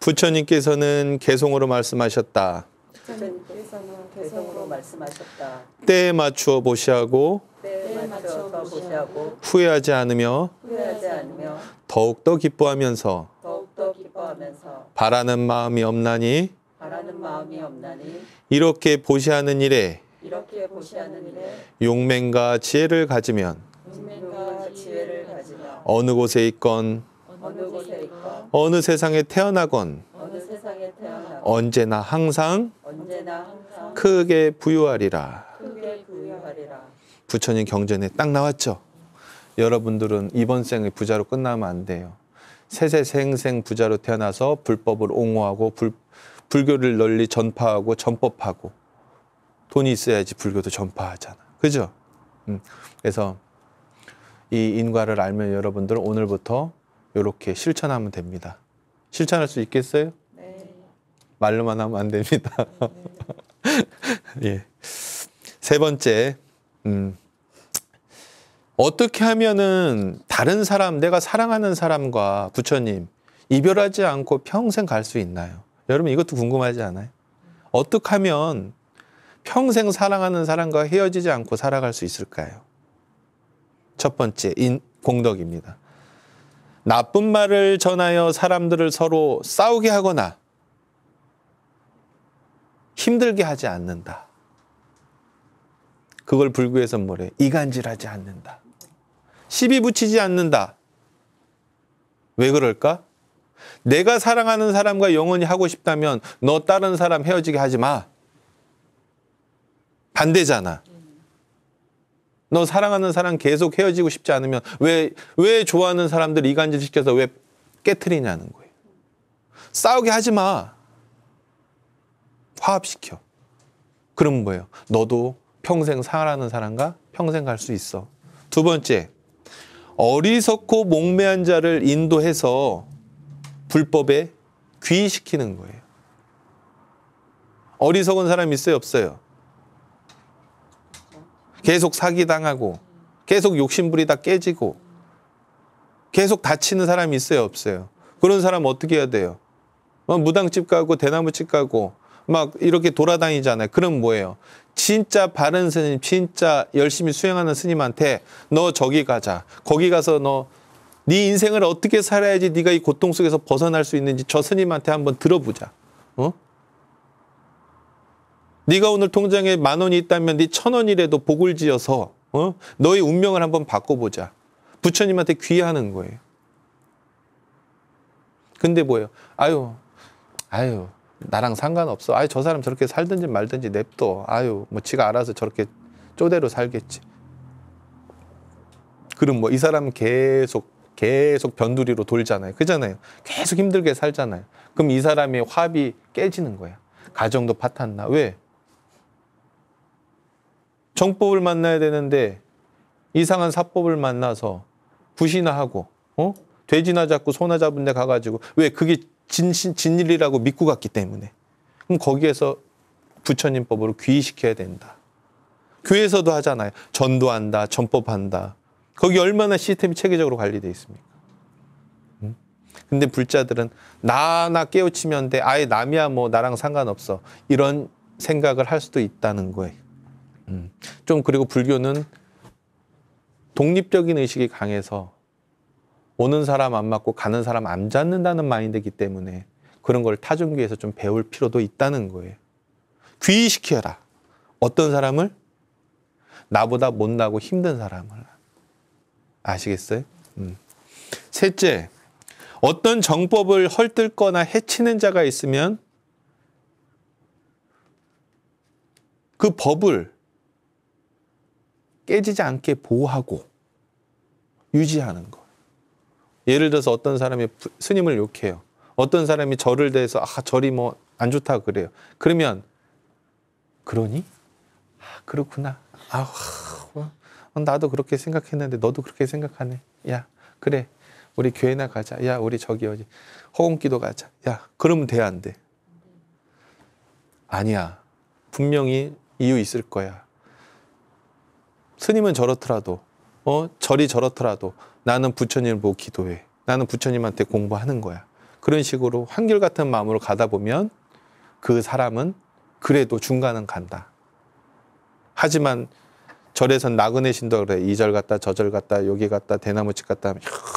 부처님께서는 개성으로 말씀하셨다. 부처님께서는 개성으로 말씀하셨다. 때에 맞추어 보시하고, 때에 맞추어 보시하고 후회하지 않으며, 후회하지 않으며 더욱더 기뻐하면서, 더욱더 기뻐하면서 바라는 마음이 없나니, 바라는 마음이 없나니 이렇게 보시하는 일에, 이렇게 보시하는 일에 용맹과 지혜를 가지면, 용맹과 지혜를 가지면 어느 곳에 있건, 어느 곳에 있건 어느 세상에 태어나건, 어느 세상에 태어나건 언제나 항상, 언제나 항상 크게 부유하리라. 크게 부유하리라. 부처님 경전에 딱 나왔죠. 여러분들은 이번 생에 부자로 끝나면 안 돼요. 세세생생 부자로 태어나서 불법을 옹호하고 불 불교를 널리 전파하고 전법하고, 돈이 있어야지 불교도 전파하잖아. 그죠? 음. 그래서 이 인과를 알면 여러분들은 오늘부터 이렇게 실천하면 됩니다. 실천할 수 있겠어요? 네. 말로만 하면 안 됩니다. 예. 세 번째, 음. 어떻게 하면은 다른 사람, 내가 사랑하는 사람과 부처님 이별하지 않고 평생 갈 수 있나요? 여러분 이것도 궁금하지 않아요? 어떻게 하면 평생 사랑하는 사람과 헤어지지 않고 살아갈 수 있을까요? 첫 번째, 인, 공덕입니다. 나쁜 말을 전하여 사람들을 서로 싸우게 하거나 힘들게 하지 않는다. 그걸 불교에서는 뭐래요? 이간질하지 않는다. 시비 붙이지 않는다. 왜 그럴까? 내가 사랑하는 사람과 영원히 하고 싶다면 너 다른 사람 헤어지게 하지 마. 반대잖아. 너 사랑하는 사람 계속 헤어지고 싶지 않으면 왜, 왜 좋아하는 사람들 이간질 시켜서 왜 깨트리냐는 거예요. 싸우게 하지 마. 화합시켜. 그럼 뭐예요? 너도 평생 사랑하는 사람과 평생 갈 수 있어. 두 번째, 어리석고 몽매한 자를 인도해서 불법에 귀의시키는 거예요. 어리석은 사람이 있어요? 없어요? 계속 사기당하고 계속 욕심부리다 깨지고 계속 다치는 사람이 있어요? 없어요? 그런 사람 어떻게 해야 돼요? 막 무당집 가고 대나무집 가고 막 이렇게 돌아다니잖아요. 그럼 뭐예요? 진짜 바른 스님, 진짜 열심히 수행하는 스님한테 너 저기 가자. 거기 가서 너 네 인생을 어떻게 살아야지 네가 이 고통 속에서 벗어날 수 있는지 저 스님한테 한번 들어보자. 어? 네가 오늘 통장에 만 원이 있다면 네 천 원이라도 복을 지어서 어? 너의 운명을 한번 바꿔보자. 부처님한테 귀하는 거예요. 근데 뭐예요? 아유, 아유, 나랑 상관없어. 아유, 저 사람 저렇게 살든지 말든지 냅둬. 아유, 뭐 지가 알아서 저렇게 쪼대로 살겠지. 그럼 뭐 이 사람은 계속 계속 변두리로 돌잖아요. 그잖아요. 계속 힘들게 살잖아요. 그럼 이 사람의 화합이 깨지는 거야. 가정도 파탄나. 왜? 정법을 만나야 되는데 이상한 사법을 만나서 굿이나 하고 어? 돼지나 잡고 소나 잡은 데 가가지고 왜? 그게 진신, 진일이라고 믿고 갔기 때문에. 그럼 거기에서 부처님법으로 귀의시켜야 된다. 교회에서도 하잖아요. 전도한다, 전법한다. 거기 얼마나 시스템이 체계적으로 관리되어 있습니까? 음? 근데 불자들은 나나 깨우치면 돼. 아예 남이야 뭐 나랑 상관없어. 이런 생각을 할 수도 있다는 거예요. 음. 좀 그리고 불교는 독립적인 의식이 강해서 오는 사람 안 맞고 가는 사람 안 잡는다는 마인드이기 때문에 그런 걸 타종교에서 좀 배울 필요도 있다는 거예요. 귀의시켜라. 어떤 사람을? 나보다 못나고 힘든 사람을. 아시겠어요? 음. 셋째, 어떤 정법을 헐뜯거나 해치는 자가 있으면 그 법을 깨지지 않게 보호하고 유지하는 거. 예를 들어서 어떤 사람이 스님을 욕해요. 어떤 사람이 절을 대해서 아 절이 뭐 안 좋다 그래요. 그러면 그러니? 아 그렇구나. 아 나도 그렇게 생각했는데 너도 그렇게 생각하네. 야 그래 우리 교회나 가자. 야 우리 저기 어디 허공기도 가자. 야 그러면 돼 안 돼? 아니야. 분명히 이유 있을 거야. 스님은 저렇더라도 어 절이 저렇더라도 나는 부처님을 보고 기도해. 나는 부처님한테 공부하는 거야. 그런 식으로 한결같은 마음으로 가다 보면 그 사람은 그래도 중간은 간다. 하지만 절에선 나그네 신도 그래. 이 절 갔다 저 절 갔다 여기 갔다 대나무집 갔다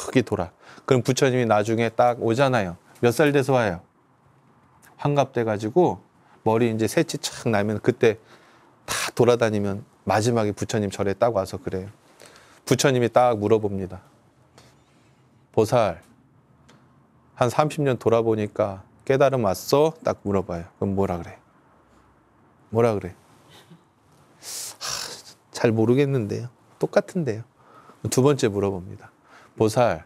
여기 돌아. 그럼 부처님이 나중에 딱 오잖아요. 몇 살 돼서 와요? 환갑돼가지고 머리 이제 새치 착 나면 그때 다 돌아다니면 마지막에 부처님 절에 딱 와서 그래요. 부처님이 딱 물어봅니다. 보살, 한 삼십 년 돌아보니까 깨달음 왔어? 딱 물어봐요. 그럼 뭐라 그래? 뭐라 그래? 하, 잘 모르겠는데요. 똑같은데요. 두 번째 물어봅니다. 보살,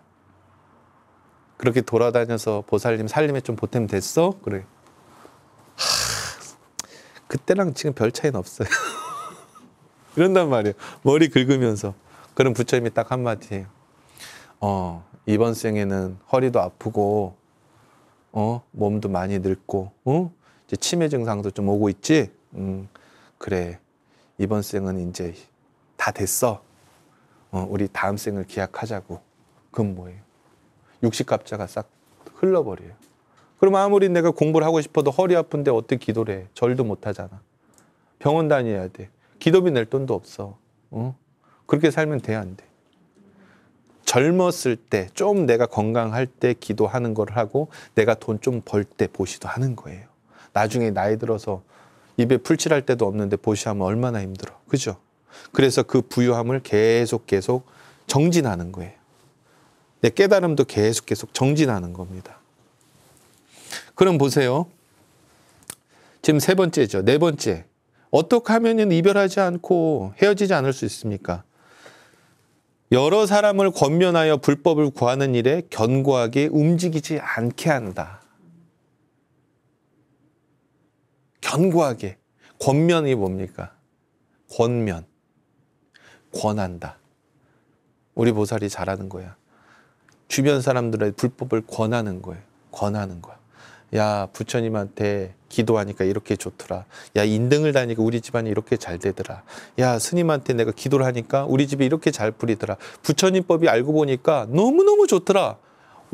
그렇게 돌아다녀서 보살님 살림에 좀 보탬 됐어? 그래. 하, 그때랑 지금 별 차이는 없어요. 이런단 말이에요. 머리 긁으면서. 그럼 부처님이 딱 한마디 해요. 어, 이번 생에는 허리도 아프고 어, 몸도 많이 늙고 어? 이제 치매 증상도 좀 오고 있지? 음, 그래. 이번 생은 이제 다 됐어. 어, 우리 다음 생을 기약하자고. 그건 뭐예요? 육식갑자가 싹 흘러버려요. 그럼 아무리 내가 공부를 하고 싶어도 허리 아픈데 어떻게 기도를 해? 절도 못하잖아. 병원 다녀야 돼. 기도비 낼 돈도 없어. 어? 그렇게 살면 돼, 안 돼? 젊었을 때, 좀 내가 건강할 때 기도하는 걸 하고 내가 돈 좀 벌 때 보시도 하는 거예요. 나중에 나이 들어서 입에 풀칠할 때도 없는데 보시하면 얼마나 힘들어. 그죠? 그래서 그 부유함을 계속 계속 정진하는 거예요. 내 깨달음도 계속 계속 정진하는 겁니다. 그럼 보세요. 지금 세 번째죠. 네 번째. 어떻게 하면 이별하지 않고 헤어지지 않을 수 있습니까? 여러 사람을 권면하여 불법을 구하는 일에 견고하게 움직이지 않게 한다. 견고하게. 권면이 뭡니까? 권면. 권한다. 우리 보살이 잘하는 거야. 주변 사람들의 불법을 권하는 거예요. 권하는 거야. 야 부처님한테 기도하니까 이렇게 좋더라. 야 인등을 다니니까 우리 집안이 이렇게 잘 되더라. 야 스님한테 내가 기도를 하니까 우리 집이 이렇게 잘 풀리더라. 부처님 법이 알고 보니까 너무너무 좋더라.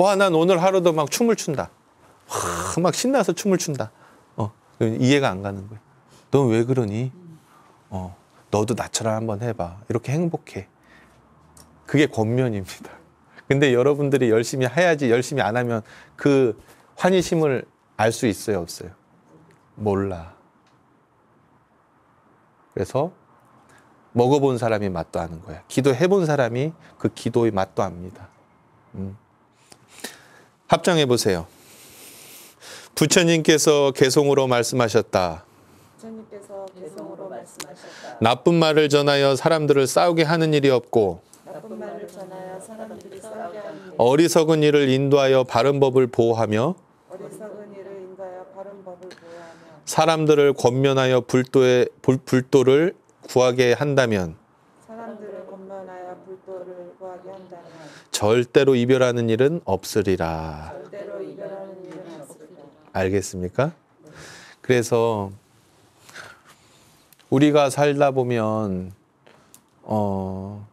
와, 난 오늘 하루도 막 춤을 춘다. 와, 막 신나서 춤을 춘다. 어, 이해가 안 가는 거야. 넌 왜 그러니? 어, 너도 나처럼 한번 해봐. 이렇게 행복해. 그게 권면입니다. 근데 여러분들이 열심히 해야지, 열심히 안 하면 그 환희심을 알 수 있어요, 없어요? 몰라. 그래서 먹어본 사람이 맛도 아는 거야. 기도해본 사람이 그 기도의 맛도 압니다. 음. 합장해 보세요. 부처님께서 개송으로 말씀하셨다. 부처님께서 개송으로 말씀하셨다. 나쁜 말을 전하여 사람들을 싸우게 하는 일이 없고, 나쁜 말을 전하여 사람들을 싸우게 하는 일이 없고, 어리석은 일을 인도하여 바른 법을 보호하며, 어리석은 일을 인도하여 바른 법을 보호하며, 사람들을 권면하여 불도에 불, 불도를 구하게 한다면, 사람들을 권면하여 불도를 구하게 한다면, 절대로 이별하는 일은 없으리라. 절대로 이별하는 일은 없으리라. 알겠습니까? 네. 그래서 우리가 살다 보면 어,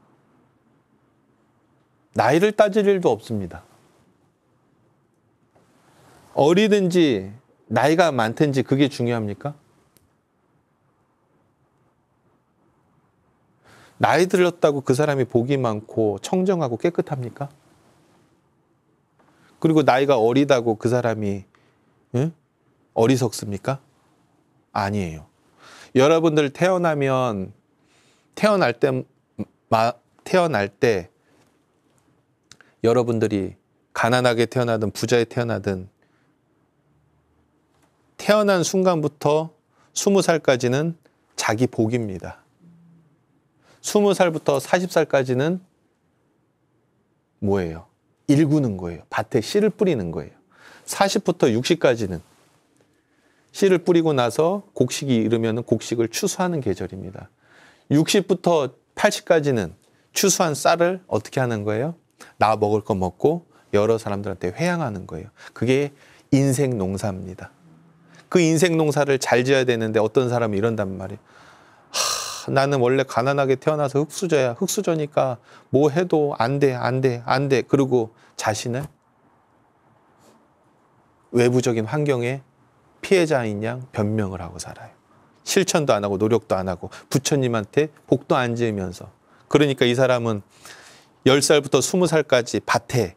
나이를 따질 일도 없습니다. 어리든지 나이가 많든지 그게 중요합니까? 나이 들었다고 그 사람이 복이 많고 청정하고 깨끗합니까? 그리고 나이가 어리다고 그 사람이 응? 어리석습니까? 아니에요. 여러분들 태어나면 태어날 때 마, 태어날 때 여러분들이 가난하게 태어나든 부자에 태어나든 태어난 순간부터 스무 살까지는 자기 복입니다. 스무 살부터 마흔 살까지는 뭐예요? 일구는 거예요. 밭에 씨를 뿌리는 거예요. 사십부터 육십까지는 씨를 뿌리고 나서 곡식이 이르면 곡식을 추수하는 계절입니다. 육십부터 팔십까지는 추수한 쌀을 어떻게 하는 거예요? 나 먹을 거 먹고 여러 사람들한테 회양하는 거예요. 그게 인생 농사입니다. 그 인생 농사를 잘 지어야 되는데 어떤 사람이 이런단 말이에요. 나는 원래 가난하게 태어나서 흙수저야. 흙수저니까 뭐 해도 안 돼, 안 돼, 안 돼. 그리고 자신을 외부적인 환경에 피해자인 양 변명을 하고 살아요. 실천도 안 하고 노력도 안 하고 부처님한테 복도 안 지으면서. 그러니까 이 사람은 열 살부터 스무 살까지 밭에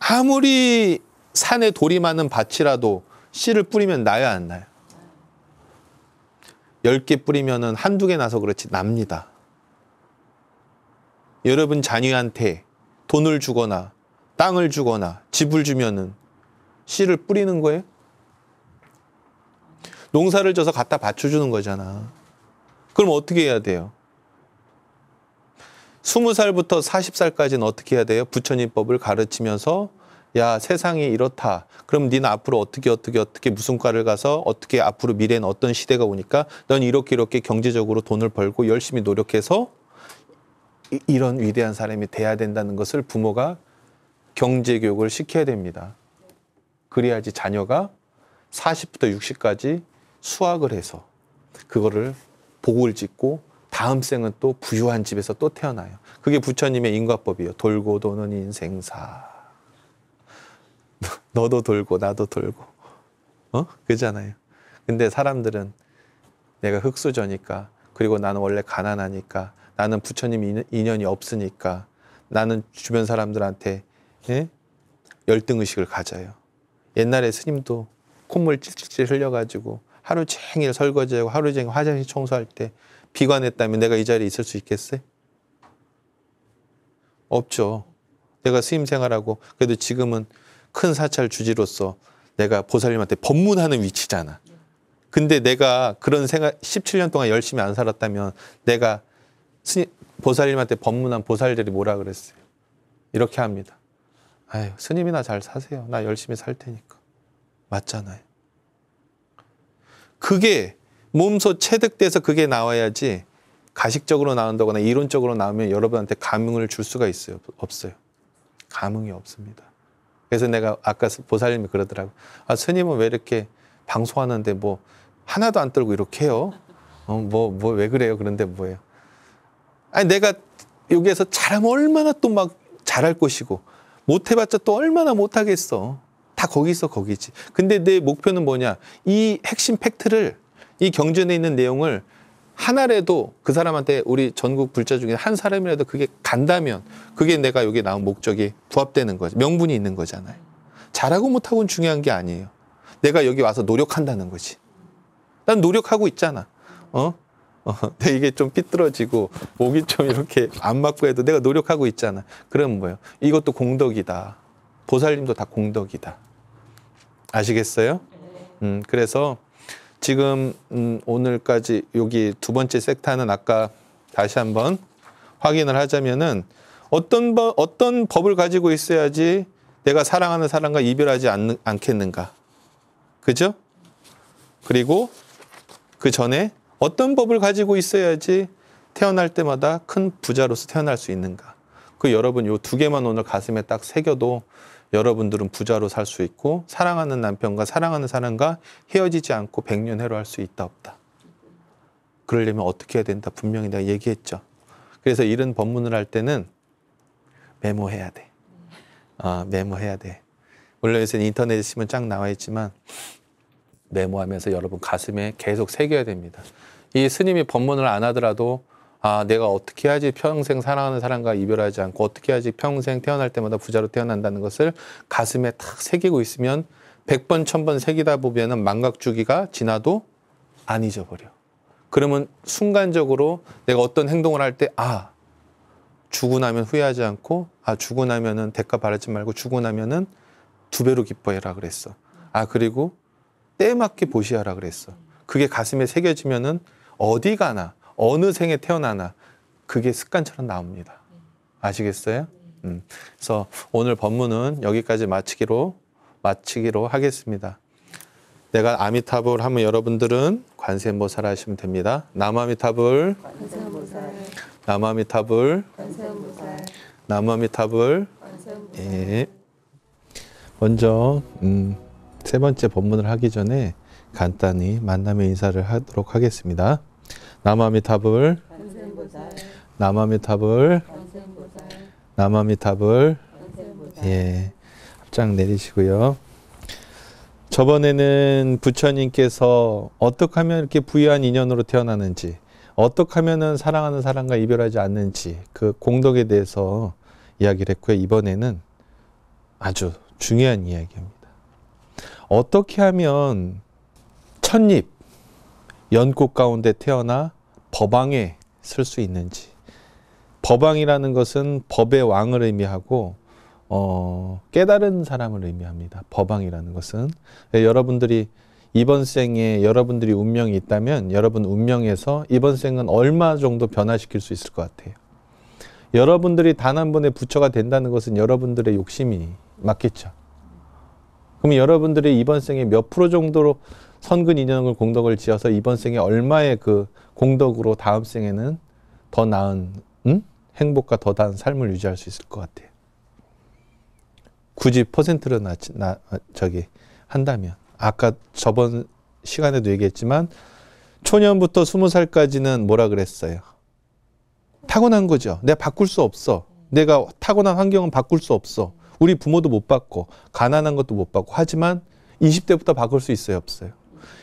아무리 산에 돌이 많은 밭이라도 씨를 뿌리면 나요, 안 나요? 열 개 뿌리면은 한두 개 나서 그렇지 납니다. 여러분 자녀한테 돈을 주거나 땅을 주거나 집을 주면은 씨를 뿌리는 거예요? 농사를 져서 갖다 받쳐주는 거잖아. 그럼 어떻게 해야 돼요? 스무 살부터 마흔 살까지는 어떻게 해야 돼요? 부처님법을 가르치면서 야, 세상이 이렇다. 그럼 니는 앞으로 어떻게 어떻게 어떻게 무슨 과를 가서 어떻게 앞으로 미래는 어떤 시대가 오니까 넌 이렇게 이렇게 경제적으로 돈을 벌고 열심히 노력해서 이, 이런 위대한 사람이 돼야 된다는 것을 부모가 경제교육을 시켜야 됩니다. 그래야지 자녀가 사십부터 육십까지 수학을 해서 그거를 복을 짓고 다음 생은 또 부유한 집에서 또 태어나요. 그게 부처님의 인과법이에요. 돌고 도는 인생사. 너도 돌고 나도 돌고 어? 그러잖아요. 근데 사람들은 내가 흙수저니까, 그리고 나는 원래 가난하니까, 나는 부처님 인연이 없으니까, 나는 주변 사람들한테 예? 열등의식을 가져요. 옛날에 스님도 콧물 찔찔찔 흘려가지고 하루 종일 설거지하고 하루 종일 화장실 청소할 때 비관했다면 내가 이 자리에 있을 수 있겠어요? 없죠. 내가 스님 생활하고 그래도 지금은 큰 사찰 주지로서 내가 보살님한테 법문하는 위치잖아. 근데 내가 그런 생각 십칠 년 동안 열심히 안 살았다면 내가 스님, 보살님한테 법문한 보살들이 뭐라 그랬어요? 이렇게 합니다. 아유, 스님이나 잘 사세요. 나 열심히 살 테니까. 맞잖아요. 그게 몸소 체득돼서 그게 나와야지 가식적으로 나온다거나 이론적으로 나오면 여러분한테 감흥을 줄 수가 있어요? 없어요. 감흥이 없습니다. 그래서 내가 아까 보살님이 그러더라고. 아, 스님은 왜 이렇게 방송하는데 뭐 하나도 안 떨고 이렇게 해요? 어, 뭐, 뭐, 왜 그래요? 그런데 뭐예요? 아니, 내가 여기에서 잘하면 얼마나 또 막 잘할 것이고 못해봤자 또 얼마나 못하겠어. 다 거기 있어, 거기 있지. 근데 내 목표는 뭐냐? 이 핵심 팩트를, 이 경전에 있는 내용을 하나라도 그 사람한테, 우리 전국 불자 중에 한 사람이라도 그게 간다면 그게 내가 여기 나온 목적이 부합되는 거지. 명분이 있는 거잖아요. 잘하고 못하고는 중요한 게 아니에요. 내가 여기 와서 노력한다는 거지. 난 노력하고 있잖아. 어? 어, 근데 이게 좀 삐뚤어지고 목이 좀 이렇게 안 맞고 해도 내가 노력하고 있잖아. 그럼 뭐예요? 이것도 공덕이다. 보살님도 다 공덕이다. 아시겠어요? 음, 그래서 지금 음, 오늘까지 여기 두 번째 섹타는 아까 다시 한번 확인을 하자면은 어떤, 버, 어떤 법을 가지고 있어야지 내가 사랑하는 사람과 이별하지 않, 않겠는가. 그죠? 그리고 그 전에 어떤 법을 가지고 있어야지 태어날 때마다 큰 부자로서 태어날 수 있는가. 그 여러분 요 두 개만 오늘 가슴에 딱 새겨도 여러분들은 부자로 살 수 있고 사랑하는 남편과 사랑하는 사람과 헤어지지 않고 백년 해로할 수 있다 없다. 그러려면 어떻게 해야 된다. 분명히 내가 얘기했죠. 그래서 이런 법문을 할 때는 메모해야 돼. 아, 메모해야 돼. 물론 요새는 인터넷에 치면 쫙 나와 있지만 메모하면서 여러분 가슴에 계속 새겨야 됩니다. 이 스님이 법문을 안 하더라도 아, 내가 어떻게 해야지 평생 사랑하는 사람과 이별하지 않고 어떻게 해야지 평생 태어날 때마다 부자로 태어난다는 것을 가슴에 탁 새기고 있으면 백 번, 천 번 새기다 보면 망각주기가 지나도 안 잊어버려. 그러면 순간적으로 내가 어떤 행동을 할 때 아, 주고 나면 후회하지 않고 아, 주고 나면은 대가 바라지 말고 주고 나면은 두 배로 기뻐해라 그랬어. 아, 그리고 때맞게 보시하라 그랬어. 그게 가슴에 새겨지면은 어디 가나 어느 생에 태어나나 그게 습관처럼 나옵니다. 아시겠어요? 음. 그래서 오늘 법문은 여기까지 마치기로 마치기로 하겠습니다. 내가 아미타불 하면 여러분들은 관세음보살 하시면 됩니다. 남아미타불, 관세음보살. 남아미타불, 관세음보살. 남아미타불, 관세음보살. 예. 먼저 음, 세 번째 법문을 하기 전에 간단히 만남의 인사를 하도록 하겠습니다. 남아미타불, 남아미타불, 남아미타불. 예, 합장 내리시고요. 저번에는 부처님께서 어떻게 하면 이렇게 부유한 인연으로 태어나는지, 어떻게 하면은 사랑하는 사람과 이별하지 않는지 그 공덕에 대해서 이야기를 했고요. 이번에는 아주 중요한 이야기입니다. 어떻게 하면 첫잎 연꽃 가운데 태어나 법왕에 설 수 있는지. 법왕이라는 것은 법의 왕을 의미하고 어, 깨달은 사람을 의미합니다. 법왕이라는 것은 여러분들이 이번 생에 여러분들이 운명이 있다면 여러분 운명에서 이번 생은 얼마 정도 변화시킬 수 있을 것 같아요. 여러분들이 단 한 번의 부처가 된다는 것은 여러분들의 욕심이 맞겠죠. 그럼 여러분들이 이번 생에 몇 프로 정도로 선근 인연을 공덕을 지어서 이번 생에 얼마의 그 공덕으로 다음 생에는 더 나은 응? 행복과 더 나은 삶을 유지할 수 있을 것 같아요. 굳이 퍼센트로 나, 나, 저기 한다면 아까 저번 시간에도 얘기했지만 초년부터 스무 살까지는 뭐라 그랬어요? 타고난 거죠. 내가 바꿀 수 없어. 내가 타고난 환경은 바꿀 수 없어. 우리 부모도 못 받고 가난한 것도 못 받고. 하지만 이십 대부터 바꿀 수 있어요? 없어요?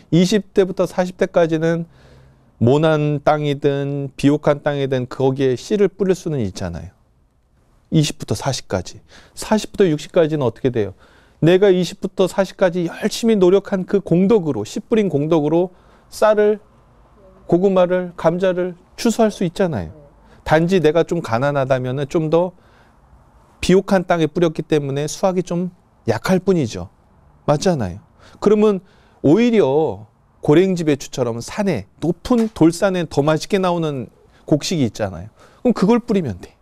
이십 대부터 사십 대까지는 모난 땅이든 비옥한 땅이든 거기에 씨를 뿌릴 수는 있잖아요. 이십부터 사십까지. 사십부터 육십까지는 어떻게 돼요? 내가 이십부터 사십까지 열심히 노력한 그 공덕으로, 씨 뿌린 공덕으로 쌀을, 고구마를, 감자를 추수할 수 있잖아요. 단지 내가 좀 가난하다면 좀 더 비옥한 땅에 뿌렸기 때문에 수확이 좀 약할 뿐이죠. 맞잖아요. 그러면 오히려 고랭지 배추처럼 산에, 높은 돌산에 더 맛있게 나오는 곡식이 있잖아요. 그럼 그걸 뿌리면 돼.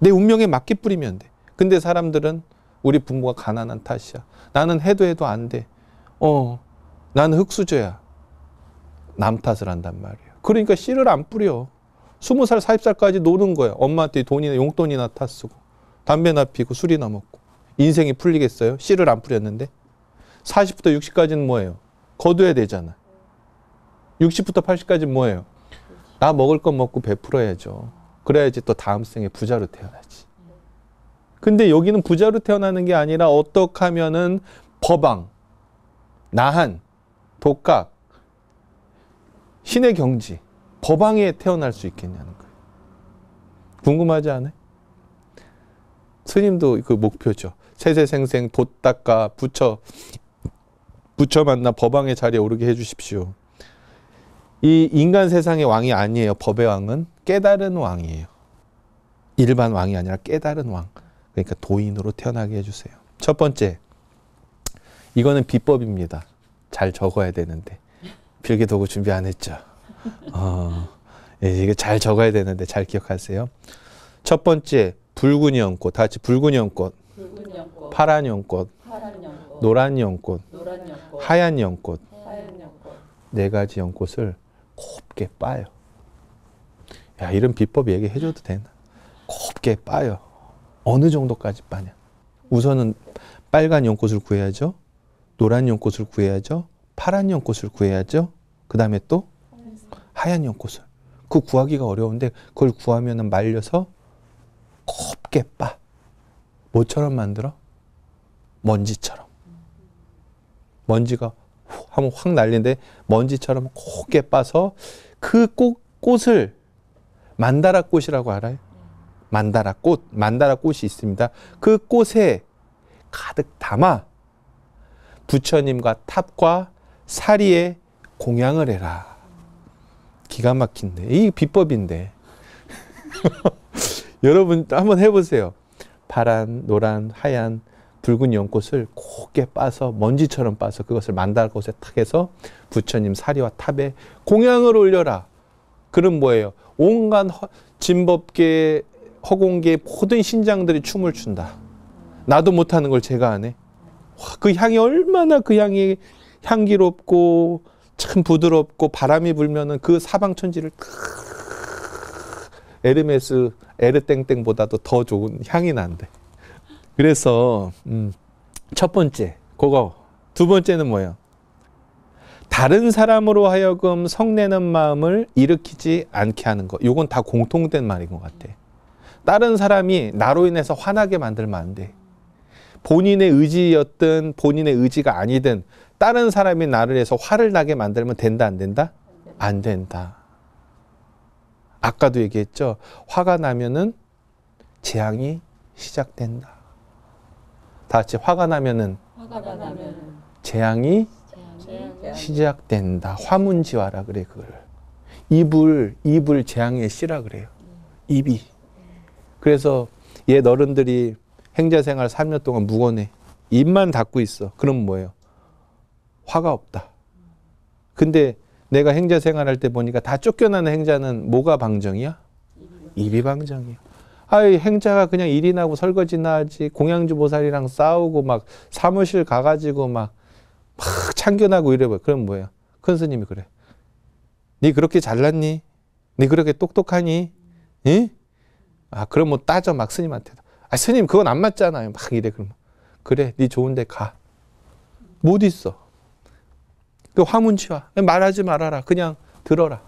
내 운명에 맞게 뿌리면 돼. 근데 사람들은 우리 부모가 가난한 탓이야. 나는 해도 해도 안 돼. 어, 나는 흙수저야. 남 탓을 한단 말이에요. 그러니까 씨를 안 뿌려. 스무 살, 사십 살까지 노는 거야. 엄마한테 돈이나 용돈이나 탓 쓰고 담배나 피고 술이나 먹고. 인생이 풀리겠어요? 씨를 안 뿌렸는데. 사십부터 육십까지는 뭐예요? 거둬야 되잖아. 육십부터 팔십까지는 뭐예요? 나 먹을 건 먹고 베풀어야죠. 그래야지 또 다음 생에 부자로 태어나지. 근데 여기는 부자로 태어나는 게 아니라 어떻게 하면은 법왕, 나한, 독각, 신의 경지, 법왕에 태어날 수 있겠냐는 거예요. 궁금하지 않아요? 스님도 그 목표죠. 세세생생 도닦아 부처 부처 만나 법왕의 자리에 오르게 해주십시오. 이 인간 세상의 왕이 아니에요. 법의 왕은 깨달은 왕이에요. 일반 왕이 아니라 깨달은 왕. 그러니까 도인으로 태어나게 해주세요. 첫 번째, 이거는 비법입니다. 잘 적어야 되는데 필기 도구 준비 안 했죠. 어, 이거 잘 적어야 되는데 잘 기억하세요. 첫 번째, 붉은 연꽃. 다 같이 붉은 연꽃, 붉은 연꽃. 파란 연꽃, 파란 연꽃. 노란 연꽃, 노란 연꽃. 하얀 연꽃. 하얀 연꽃. 네 가지 연꽃을 곱게 빠요. 야, 이런 비법 얘기해줘도 되나? 곱게 빠요. 어느 정도까지 빠냐? 우선은 빨간 연꽃을 구해야죠. 노란 연꽃을 구해야죠. 파란 연꽃을 구해야죠. 그 다음에 또 하얀 연꽃을. 그 구하기가 어려운데 그걸 구하면 말려서 곱게 빠. 뭐처럼 만들어? 먼지처럼. 먼지가 후 하면 확 날리는데 먼지처럼 곱게 빠서 그 꽃, 꽃을 만다라 꽃이라고 알아요? 만다라 꽃, 만다라 꽃이 있습니다. 그 꽃에 가득 담아 부처님과 탑과 사리에 공양을 해라. 기가 막힌데. 이 비법인데. 여러분 한번 해보세요. 파란, 노란, 하얀, 붉은 연꽃을 곱게 빠서 먼지처럼 빠서 그것을 만다라 꽃에 탁 해서 부처님 사리와 탑에 공양을 올려라. 그럼 뭐예요? 온갖 진법계, 허공계 모든 신장들이 춤을 춘다. 나도 못하는 걸 제가 안 해. 와, 그 향이 얼마나 그 향이 향기롭고 참 부드럽고 바람이 불면은 그 사방천지를 에르메스 에르땡땡보다도 더 좋은 향이 난대. 그래서 음, 첫 번째 그거. 두 번째는 뭐예요? 다른 사람으로 하여금 성내는 마음을 일으키지 않게 하는 거. 이건 다 공통된 말인 것 같아. 다른 사람이 나로 인해서 화나게 만들면 안 돼. 본인의 의지였든 본인의 의지가 아니든 다른 사람이 나를 해서 화를 나게 만들면 된다, 안 된다? 안 된다. 아까도 얘기했죠. 화가 나면은 재앙이 시작된다. 다 같이 화가 나면은, 화가 나면은. 재앙이, 재앙이 시작된다. 화문지화라 그래, 그걸. 입을, 입을 재앙의 씨라 그래요. 입이. 그래서 옛 어른들이 행자생활 삼 년 동안 묵어내. 입만 닫고 있어. 그럼 뭐예요? 화가 없다. 근데 내가 행자생활 할 때 보니까 다 쫓겨나는 행자는 뭐가 방정이야? 입이 방정이야. 아이, 행자가 그냥 일이나 하고 설거지나 하지. 공양주보살이랑 싸우고 막 사무실 가가지고 막, 막 참견하고 이래봐. 그럼 뭐예요? 큰 스님이 그래. 네 그렇게 잘났니? 네 그렇게 똑똑하니? 응? 아, 그럼 뭐 따져 막 스님한테. 아, 스님 그건 안 맞잖아요. 막 이래. 그럼 그래, 네 좋은데 가. 못 있어. 그 화문치와. 말하지 말아라. 그냥 들어라.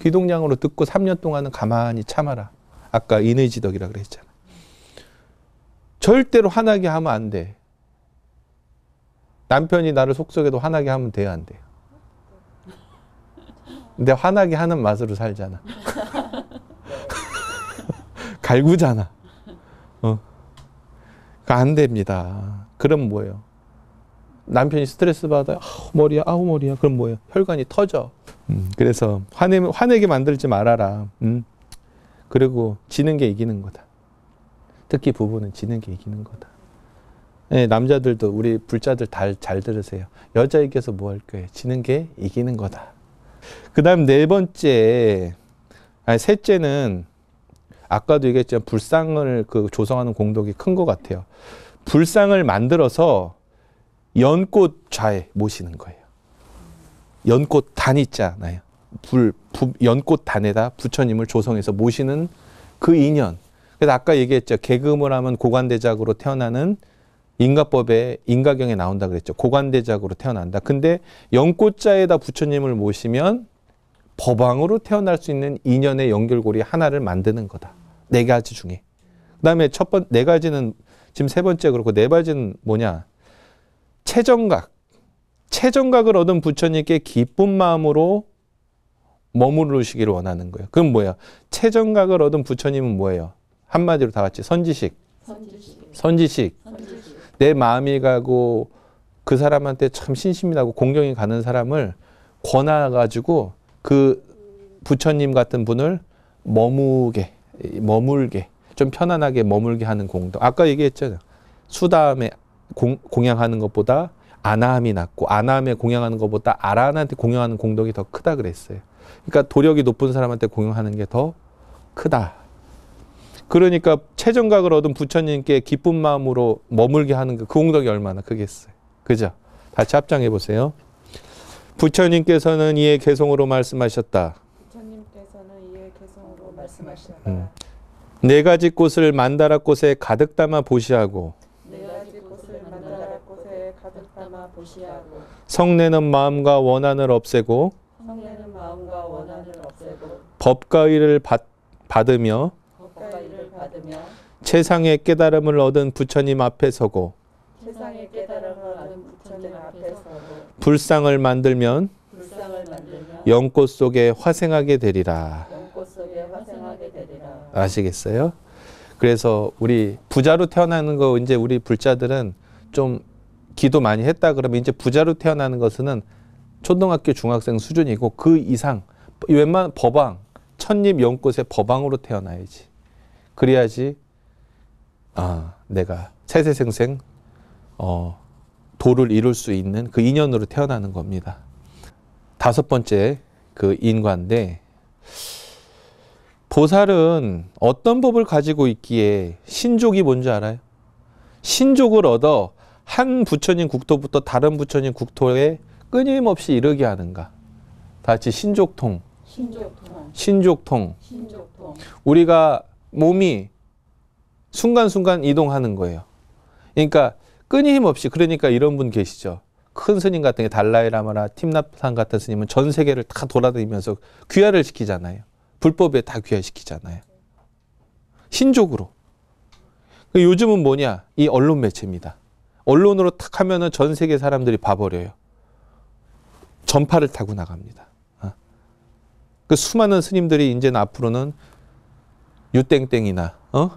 귀동냥으로 듣고 삼 년 동안은 가만히 참아라. 아까 인의지덕이라 그랬잖아. 절대로 화나게 하면 안 돼. 남편이 나를 속속해도 화나게 하면 돼요, 안 돼요? 근데 화나게 하는 맛으로 살잖아. 갈구잖아. 어. 안 됩니다. 그럼 뭐예요? 남편이 스트레스 받아요. 아우 머리야, 아우 머리야. 그럼 뭐예요? 혈관이 터져. 음, 그래서 화내, 화내게 만들지 말아라. 음. 그리고 지는 게 이기는 거다. 특히 부부는 지는 게 이기는 거다. 네, 남자들도 우리 불자들 다 잘 들으세요. 여자에게서 뭐 할 거예요? 지는 게 이기는 거다. 그 다음 네 번째, 아니 셋째는 아까도 얘기했지만 불상을 그 조성하는 공덕이 큰 것 같아요. 불상을 만들어서 연꽃 좌에 모시는 거예요. 연꽃 단 있잖아요. 불, 부, 연꽃 단에다 부처님을 조성해서 모시는 그 인연. 그래서 아까 얘기했죠. 개금을 하면 고관대작으로 태어나는 인가법에, 인가경에 나온다 그랬죠. 고관대작으로 태어난다. 근데 연꽃 좌에다 부처님을 모시면 법왕으로 태어날 수 있는 인연의 연결고리 하나를 만드는 거다. 네 가지 중에. 그 다음에 첫 번, 네 가지는 지금 세 번째 그렇고 네 번째는 뭐냐? 체정각. 체정각을 얻은 부처님께 기쁜 마음으로 머무르시기를 원하는 거예요. 그건 뭐야? 체정각을 얻은 부처님은 뭐예요? 한마디로 다 같이 선지식. 선지식. 선지식. 선지식. 내 마음이 가고 그 사람한테 참 신심이 나고 공경이 가는 사람을 권하가지고 그 부처님 같은 분을 머무게, 머물게, 좀 편안하게 머물게 하는 공덕. 아까 얘기했잖아요. 수다함에 공, 공양하는 것보다 아나함이 낫고, 아나함에 공양하는 것보다 아라한한테 공양하는 공덕이 더 크다 그랬어요. 그러니까 도력이 높은 사람한테 공양하는 게 더 크다. 그러니까 체정각을 얻은 부처님께 기쁜 마음으로 머물게 하는 그 공덕이 얼마나 크겠어요. 그죠? 같이 합장해 보세요. 부처님께서는 이에 개성으로 말씀하셨다. 부처님께서는 이에 개성으로 말씀하셨다. 음. 네 가지 꽃을 만다라 꽃에 가득 담아 보시하고. 네 가지 꽃을 만다라 꽃에 가득 담아 보시하고. 성내는 마음과 원한을 없애고. 성내는 마음과 원한을 없애고. 법가위를 받, 받으며. 법가위를 받으며. 최상의 깨달음을 얻은 부처님 앞에 서고. 세상의 깨달음을 아는 부처님 앞에서 불상을 만들면, 불상을 만들면 연꽃 속에 화생하게 되리라. 연꽃 속에 화생하게 되리라. 아시겠어요? 그래서 우리 부자로 태어나는 거 이제 우리 불자들은 좀 기도 많이 했다 그러면 이제 부자로 태어나는 것은 초등학교 중학생 수준이고 그 이상 웬만한 법왕, 천잎 연꽃의 법왕으로 태어나야지. 그래야지 아 내가 세세생생 어, 도를 이룰 수 있는 그 인연으로 태어나는 겁니다. 다섯 번째 그 인과인데 보살은 어떤 법을 가지고 있기에 신족이 뭔지 알아요? 신족을 얻어 한 부처님 국토부터 다른 부처님 국토에 끊임없이 이르게 하는가? 다 같이 신족통. 신족통. 신족통. 신족통. 우리가 몸이 순간순간 이동하는 거예요. 그러니까 끊임없이, 그러니까 이런 분 계시죠. 큰 스님 같은 게 달라이라마나 팁납산 같은 스님은 전 세계를 다 돌아다니면서 귀화를 시키잖아요. 불법에 다 귀화시키잖아요. 신족으로. 요즘은 뭐냐? 이 언론 매체입니다. 언론으로 탁 하면은 전 세계 사람들이 봐버려요. 전파를 타고 나갑니다. 그 수많은 스님들이 이제는 앞으로는 유땡땡이나, 어?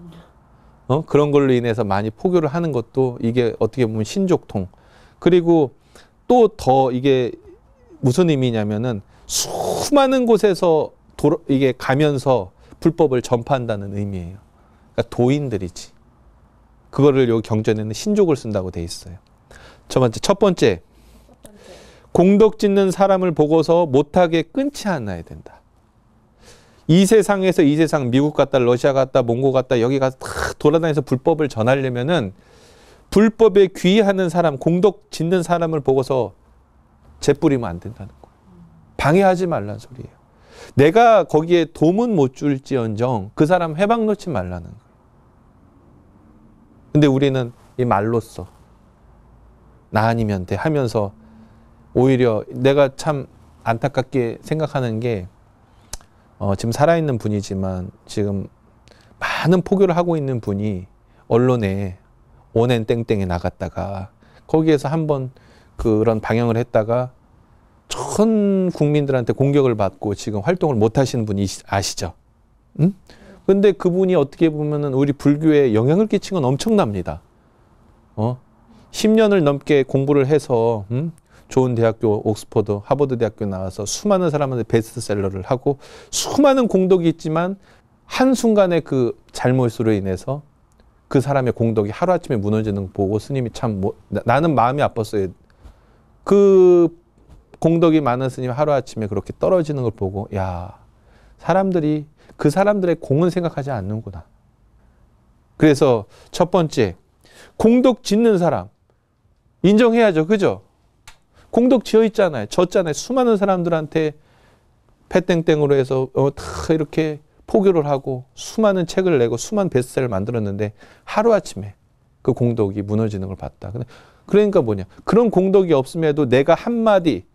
어? 그런 걸로 인해서 많이 포교를 하는 것도 이게 어떻게 보면 신족통. 그리고 또 더 이게 무슨 의미냐면은 수많은 곳에서 도로, 이게 가면서 불법을 전파한다는 의미예요. 그러니까 도인들이지. 그거를 여기 경전에는 신족을 쓴다고 돼 있어요. 첫 번째, 첫 번째. 공덕 짓는 사람을 보고서 못하게 끊지 않아야 된다. 이 세상에서 이 세상 미국 갔다 러시아 갔다 몽고 갔다 여기 가서 다 돌아다니면서 불법을 전하려면은 불법에 귀의하는 사람, 공덕 짓는 사람을 보고서 재뿌리면 안 된다는 거예요. 방해하지 말라는 소리예요. 내가 거기에 도움은 못 줄지언정 그 사람 해방 놓지 말라는 거예요. 근데 우리는 이 말로써 나 아니면 돼 하면서 오히려 내가 참 안타깝게 생각하는 게 어, 지금 살아있는 분이지만 지금 많은 포교를 하고 있는 분이 언론에 원앤땡땡에 나갔다가 거기에서 한번 그런 방영을 했다가 전 국민들한테 공격을 받고 지금 활동을 못 하시는 분이 아시죠? 응? 근데 그분이 어떻게 보면은 우리 불교에 영향을 끼친 건 엄청납니다. 어? 십 년을 넘게 공부를 해서, 응? 좋은 대학교 옥스퍼드, 하버드 대학교 나와서 수많은 사람한테 베스트셀러를 하고 수많은 공덕이 있지만 한순간의 그 잘못으로 인해서 그 사람의 공덕이 하루아침에 무너지는 거 보고 스님이 참 뭐, 나, 나는 마음이 아팠어요. 그 공덕이 많은 스님이 하루아침에 그렇게 떨어지는 걸 보고 야 사람들이 그 사람들의 공은 생각하지 않는구나. 그래서 첫 번째 공덕 짓는 사람 인정해야죠. 그죠? 공덕 지어 있잖아요. 졌잖아요. 수많은 사람들한테 패땡땡으로 해서 어, 다 이렇게 포교를 하고 수많은 책을 내고 수많은 베스트셀러를 만들었는데 하루아침에 그 공덕이 무너지는 걸 봤다. 그러니까 뭐냐. 그런 공덕이 없음에도 내가 한마디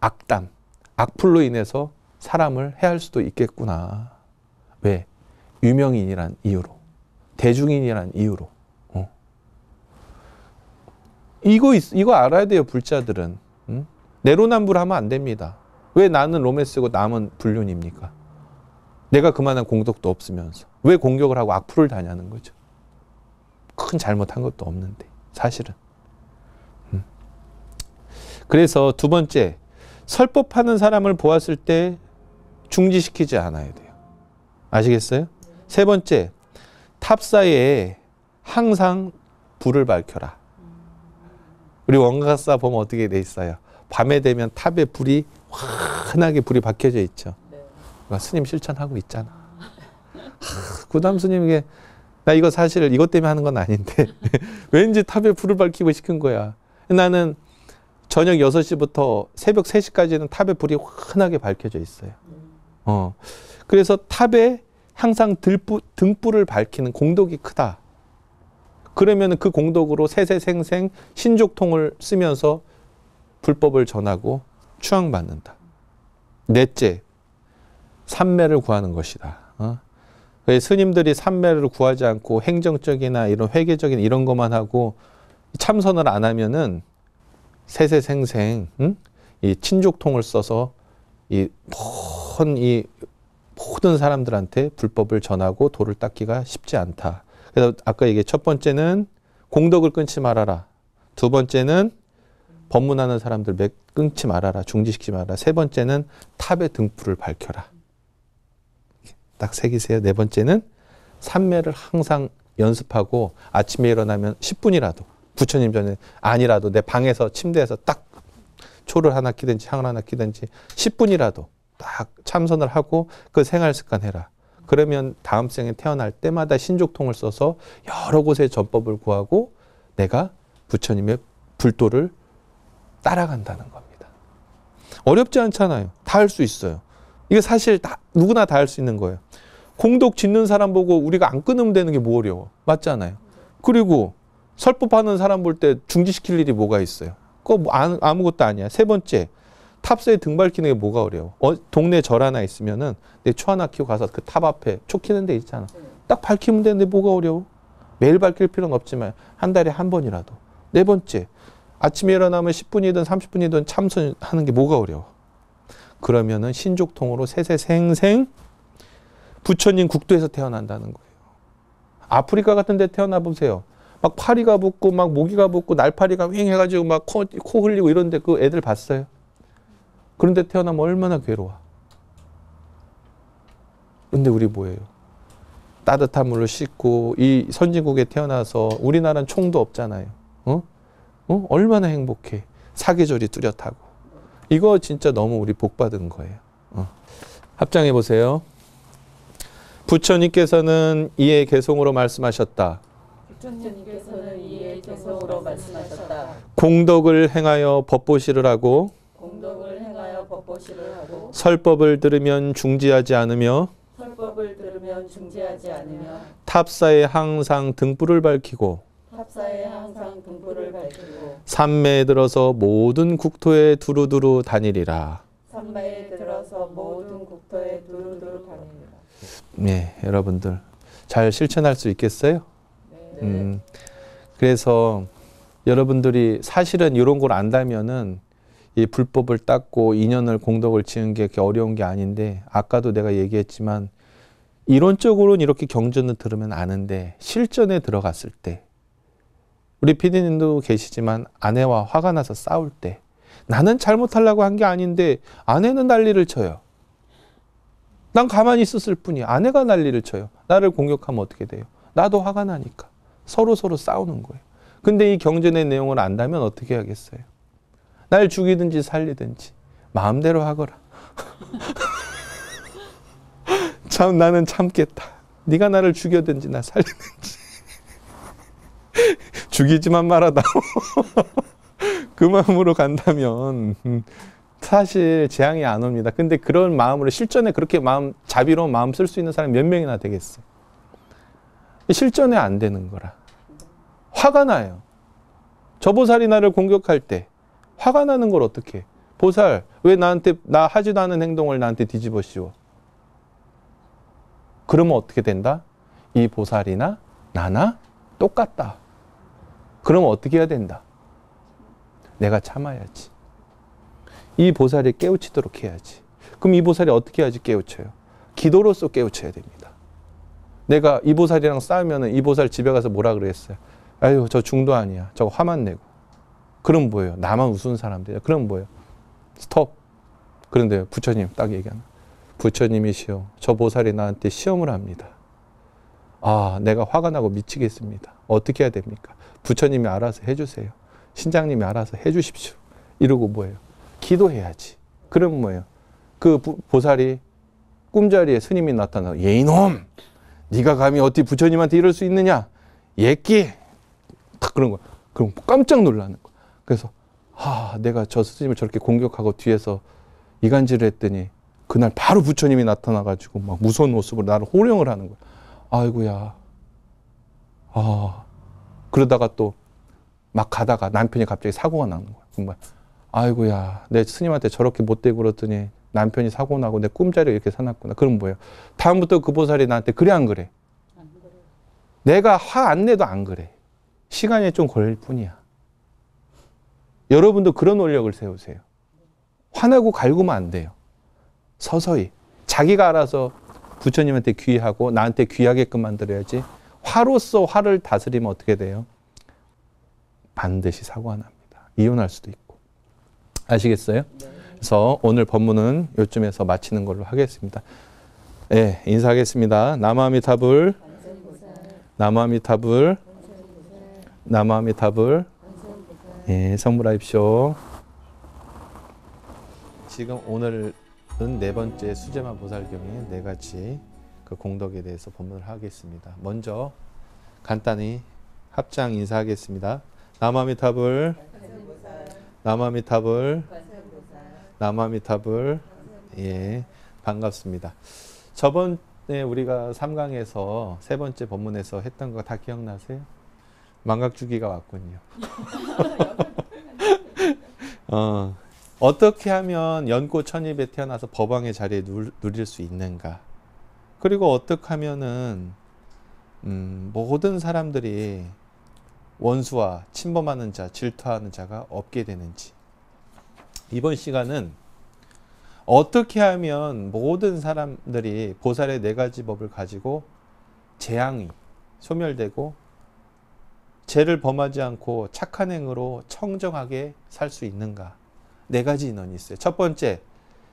악담, 악플로 인해서 사람을 해할 수도 있겠구나. 왜? 유명인이란 이유로. 대중인이라는 이유로. 어. 이거, 이거 알아야 돼요, 불자들은. 응? 내로남불하면 안 됩니다. 왜 나는 로맨스고 남은 불륜입니까? 내가 그만한 공덕도 없으면서 왜 공격을 하고 악플을 다냐는 거죠. 큰 잘못한 것도 없는데 사실은. 음. 그래서 두 번째, 설법하는 사람을 보았을 때 중지시키지 않아야 돼요. 아시겠어요? 세 번째, 탑사에 항상 불을 밝혀라. 우리 원각사 보면 어떻게 돼 있어요? 밤에 되면 탑에 불이 환하게 불이 박혀져 있죠. 스님 실천하고 있잖아. 하, 구담스님에게 나 이거 사실 이것 때문에 하는 건 아닌데 왠지 탑에 불을 밝히고 시킨 거야. 나는 저녁 여섯 시부터 새벽 세 시까지는 탑에 불이 환하게 밝혀져 있어요. 어, 그래서 탑에 항상 들부, 등불을 밝히는 공덕이 크다. 그러면 그 공덕으로 세세생생 신족통을 쓰면서 불법을 전하고 추앙받는다. 넷째, 삼매를 구하는 것이다. 어? 스님들이 삼매를 구하지 않고 행정적이나 이런 회계적인 이런 것만 하고 참선을 안 하면은 세세생생 응? 이 친족통을 써서 이 모든, 이 모든 사람들한테 불법을 전하고 도를 닦기가 쉽지 않다. 그래서 아까 얘기한 첫 번째는 공덕을 끊지 말아라. 두 번째는 법문하는 사람들 끊지 말아라. 중지시키지 말아라. 세 번째는 탑의 등불을 밝혀라. 딱 새기세요. 네 번째는 삼매를 항상 연습하고 아침에 일어나면 십 분이라도 부처님 전에 아니라도 내 방에서 침대에서 딱 초를 하나 끼든지 향을 하나 끼든지 십 분이라도 딱 참선을 하고 그 생활 습관 해라. 그러면 다음 생에 태어날 때마다 신족통을 써서 여러 곳의 전법을 구하고 내가 부처님의 불도를 따라간다는 겁니다. 어렵지 않잖아요. 다 할 수 있어요. 이게 사실 다, 누구나 다 할 수 있는 거예요. 공덕 짓는 사람 보고 우리가 안 끊으면 되는 게 뭐 어려워. 맞잖아요. 그리고 설법하는 사람 볼 때 중지시킬 일이 뭐가 있어요. 그거 뭐 아무것도 아니야. 세 번째, 탑사에 등 밝히는 게 뭐가 어려워. 어, 동네 절 하나 있으면은 내 초 하나 키우고 가서 그 탑 앞에 초 키는 데 있잖아. 딱 밝히면 되는데 뭐가 어려워. 매일 밝힐 필요는 없지만 한 달에 한 번이라도. 네 번째, 아침에 일어나면 십 분이든 삼십 분이든 참선하는 게 뭐가 어려워. 그러면은 신족통으로 세세생생 부처님 국도에서 태어난다는 거예요. 아프리카 같은 데 태어나 보세요. 막 파리가 붙고 막 모기가 붙고 날파리가 휑 해가지고 막 코, 코 흘리고 이런데 그 애들 봤어요. 그런데 태어나면 얼마나 괴로워. 근데 우리 뭐예요? 따뜻한 물로 씻고 이 선진국에 태어나서 우리나라는 총도 없잖아요. 어? 어? 얼마나 행복해. 사계절이 뚜렷하고. 이거 진짜 너무 우리 복받은 거예요. 어. 합장해 보세요. 부처님께서는 이에 개성으로 말씀하셨다. 부처님께서는 이에 개성으로 말씀하셨다. 공덕을 행하여 법보시를 하고, 공덕을 행하여 법보시를 하고, 설법을 들으면 중지하지 않으며, 설법을 들으면 중지하지 않으며, 탑사에 항상 등불을 밝히고, 탑사에 항상 등불을 밝히고, 삼매에 들어서 모든 국토에 두루두루 다니리라. 삼매에 들어서 모든 국토에 두루두루 다니리라. 네, 여러분들 잘 실천할 수 있겠어요? 네. 음, 그래서 여러분들이 사실은 이런 걸 안다면은 이 불법을 닦고 인연을 공덕을 지은 게 그렇게 어려운 게 아닌데, 아까도 내가 얘기했지만 이론적으로는 이렇게 경전을 들으면 아는데 실전에 들어갔을 때. 우리 피디님도 계시지만 아내와 화가 나서 싸울 때 나는 잘못하려고 한 게 아닌데 아내는 난리를 쳐요. 난 가만히 있었을 뿐이야. 아내가 난리를 쳐요. 나를 공격하면 어떻게 돼요? 나도 화가 나니까 서로서로 싸우는 거예요. 근데 이 경전의 내용을 안다면 어떻게 하겠어요? 날 죽이든지 살리든지 마음대로 하거라. 참 나는 참겠다. 네가 나를 죽여든지 나 살리든지. 죽이지만 말아다. 그 마음으로 간다면 사실 재앙이 안 옵니다. 근데 그런 마음으로 실전에 그렇게 마음, 자비로운 마음 쓸 수 있는 사람이 몇 명이나 되겠어. 실전에 안 되는 거라. 화가 나요. 저 보살이 나를 공격할 때 화가 나는 걸 어떻게 해? 보살, 왜 나한테, 나 하지도 않은 행동을 나한테 뒤집어 씌워? 그러면 어떻게 된다? 이 보살이나 나나 똑같다. 그러면 어떻게 해야 된다? 내가 참아야지. 이 보살이 깨우치도록 해야지. 그럼 이 보살이 어떻게 해야지 깨우쳐요? 기도로서 깨우쳐야 됩니다. 내가 이 보살이랑 싸우면 이 보살 집에 가서 뭐라 그랬어요? 아유, 저 중도 아니야. 저거 화만 내고. 그럼 뭐예요? 나만 우스운 사람들이야. 그럼 뭐예요? 스톱. 그런데 부처님 딱 얘기하나? 부처님이시여, 저 보살이 나한테 시험을 합니다. 아, 내가 화가 나고 미치겠습니다. 어떻게 해야 됩니까? 부처님이 알아서 해주세요. 신장님이 알아서 해주십시오. 이러고 뭐예요? 기도해야지. 그럼 뭐예요? 그 부, 보살이 꿈자리에 스님이 나타나서 예, 이놈! 네가 감히 어떻게 부처님한테 이럴 수 있느냐? 예끼! 탁 그런 거야. 그럼 깜짝 놀라는 거야. 그래서 아, 내가 저 스님을 저렇게 공격하고 뒤에서 이간질을 했더니 그날 바로 부처님이 나타나가지고 막 무서운 모습으로 나를 호령을 하는 거야. 아이고야. 아, 그러다가 또 막 가다가 남편이 갑자기 사고가 나는 거야. 정말. 아이고야, 내 스님한테 저렇게 못되고 그랬더니 남편이 사고 나고 내 꿈자리가 이렇게 사놨구나. 그럼 뭐예요? 다음부터 그 보살이 나한테 그래 안 그래? 안 그래. 내가 화 안 내도 안 그래. 시간이 좀 걸릴 뿐이야. 여러분도 그런 원력을 세우세요. 화내고 갈구면 안 돼요. 서서히 자기가 알아서 부처님한테 귀하고 나한테 귀하게끔 만들어야지. 화로서 화를 다스리면 어떻게 돼요? 반드시 사고가 납니다. 이혼할 수도 있고. 아시겠어요? 네. 그래서 오늘 법문은 요쯤에서 마치는 걸로 하겠습니다. 네, 인사하겠습니다. 나마미타불, 나마미타불, 나마미타불. 예, 성불하십시오. 지금 오늘은 네 번째 수제마 보살경의 네 가지 그 공덕에 대해서 법문을 하겠습니다. 먼저 간단히 합장 인사하겠습니다. 나마미타불, 나마미타불, 나마미타불. 예, 반갑습니다. 저번에 우리가 삼강에서 세 번째 법문에서 했던 거 다 기억나세요? 망각주기가 왔군요. 어, 어떻게 하면 연꽃 천입에 태어나서 법왕의 자리에 누, 누릴 수 있는가? 그리고 어떻게 하면은 음, 모든 사람들이 원수와 침범하는 자, 질투하는 자가 없게 되는지. 이번 시간은 어떻게 하면 모든 사람들이 보살의 네 가지 법을 가지고 재앙이 소멸되고 죄를 범하지 않고 착한 행으로 청정하게 살 수 있는가. 네 가지 인원이 있어요. 첫 번째,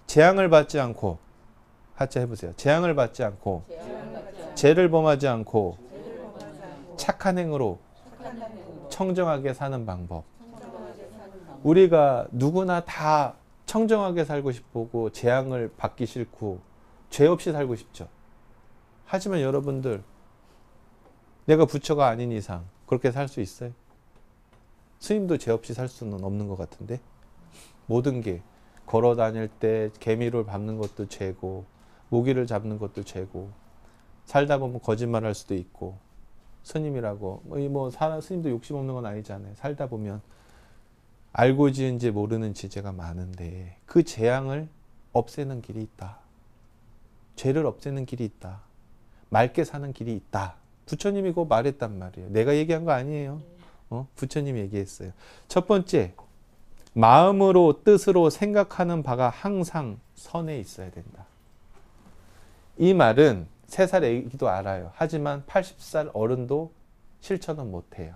재앙을 받지 않고, 하자 해보세요. 재앙을 받지 않고, 죄를 범하지 않고, 착한 행으로 청정하게 사는 방법. 우리가 누구나 다 청정하게 살고 싶고 재앙을 받기 싫고 죄 없이 살고 싶죠. 하지만 여러분들, 내가 부처가 아닌 이상 그렇게 살 수 있어요? 스님도 죄 없이 살 수는 없는 것 같은데? 모든 게, 걸어 다닐 때 개미를 밟는 것도 죄고, 모기를 잡는 것도 죄고, 살다 보면 거짓말할 수도 있고, 스님이라고, 뭐 사람, 스님도 욕심 없는 건 아니잖아요. 살다 보면 알고 지은지 모르는 지제가 많은데 그 재앙을 없애는 길이 있다. 죄를 없애는 길이 있다. 맑게 사는 길이 있다. 부처님이 그거 말했단 말이에요. 내가 얘기한 거 아니에요. 어? 부처님이 얘기했어요. 첫 번째, 마음으로 뜻으로 생각하는 바가 항상 선에 있어야 된다. 이 말은 세 살 애기도 알아요. 하지만 여든 살 어른도 실천은 못해요.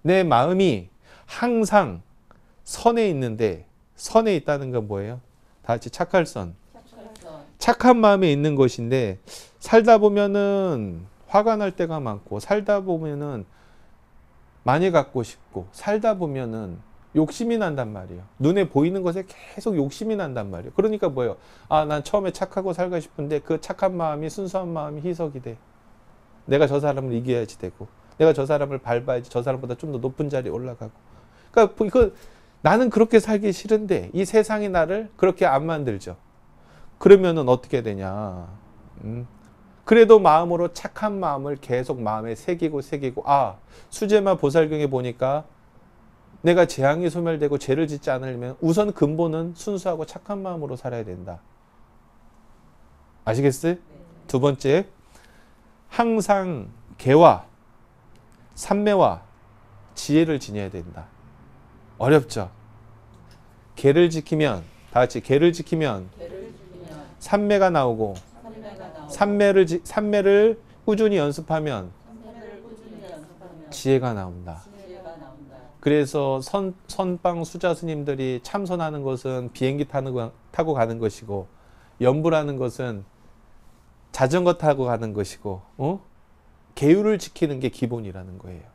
내 마음이 항상 선에 있는데, 선에 있다는 건 뭐예요? 다 같이 착할선. 착할선. 착한 마음에 있는 것인데 살다 보면은 화가 날 때가 많고, 살다 보면은 많이 갖고 싶고, 살다 보면은 욕심이 난단 말이에요. 눈에 보이는 것에 계속 욕심이 난단 말이에요. 그러니까 뭐예요? 아, 난 처음에 착하고 살고 싶은데 그 착한 마음이, 순수한 마음이 희석이 돼. 내가 저 사람을 이겨야지 되고, 내가 저 사람을 밟아야지 저 사람보다 좀 더 높은 자리에 올라가고. 그러니까 그, 나는 그렇게 살기 싫은데 이 세상이 나를 그렇게 안 만들죠. 그러면은 어떻게 되냐. 음. 그래도 마음으로 착한 마음을 계속 마음에 새기고 새기고, 아, 수제마 보살경에 보니까 내가 재앙이 소멸되고 죄를 짓지 않으려면 우선 근본은 순수하고 착한 마음으로 살아야 된다. 아시겠어요? 두 번째, 항상 개와 삼매와 지혜를 지녀야 된다. 어렵죠? 개를 지키면, 다 같이 개를 지키면, 개를 지키면 삼매가 나오고, 삼매가 나오고 삼매를, 지, 삼매를 꾸준히 연습하면, 삼매를 꾸준히 연습하면 지혜가 나온다. 지혜가 나온다. 그래서 선, 선방 수자 스님들이 참선하는 것은 비행기 타는, 타고 가는 것이고, 연부라는 것은 자전거 타고 가는 것이고, 어? 계율을 지키는 게 기본이라는 거예요.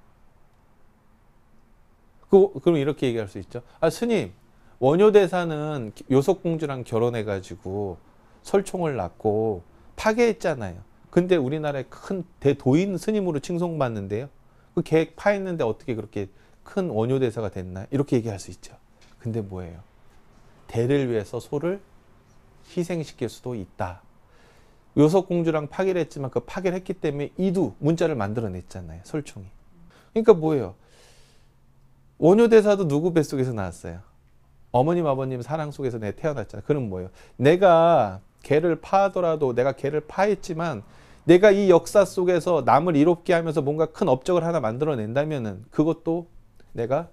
그, 그럼 이렇게 얘기할 수 있죠. 아, 스님, 원효대사는 요석공주랑 결혼해가지고 설총을 낳고 파괴했잖아요. 근데 우리나라의 큰 대도인 스님으로 칭송받는데요. 그 계획 파했는데 어떻게 그렇게 큰 원효대사가 됐나? 이렇게 얘기할 수 있죠. 근데 뭐예요? 대를 위해서 소를 희생시킬 수도 있다. 요석공주랑 파괴를 했지만 그 파괴를 했기 때문에 이두 문자를 만들어냈잖아요. 설총이. 그러니까 뭐예요? 원효대사도 누구 뱃속에서 나왔어요? 어머님 아버님 사랑 속에서 내 태어났잖아요. 그럼 뭐예요? 내가 개를 파하더라도 내가 개를 파했지만 내가 이 역사 속에서 남을 이롭게 하면서 뭔가 큰 업적을 하나 만들어낸다면은 그것도 내가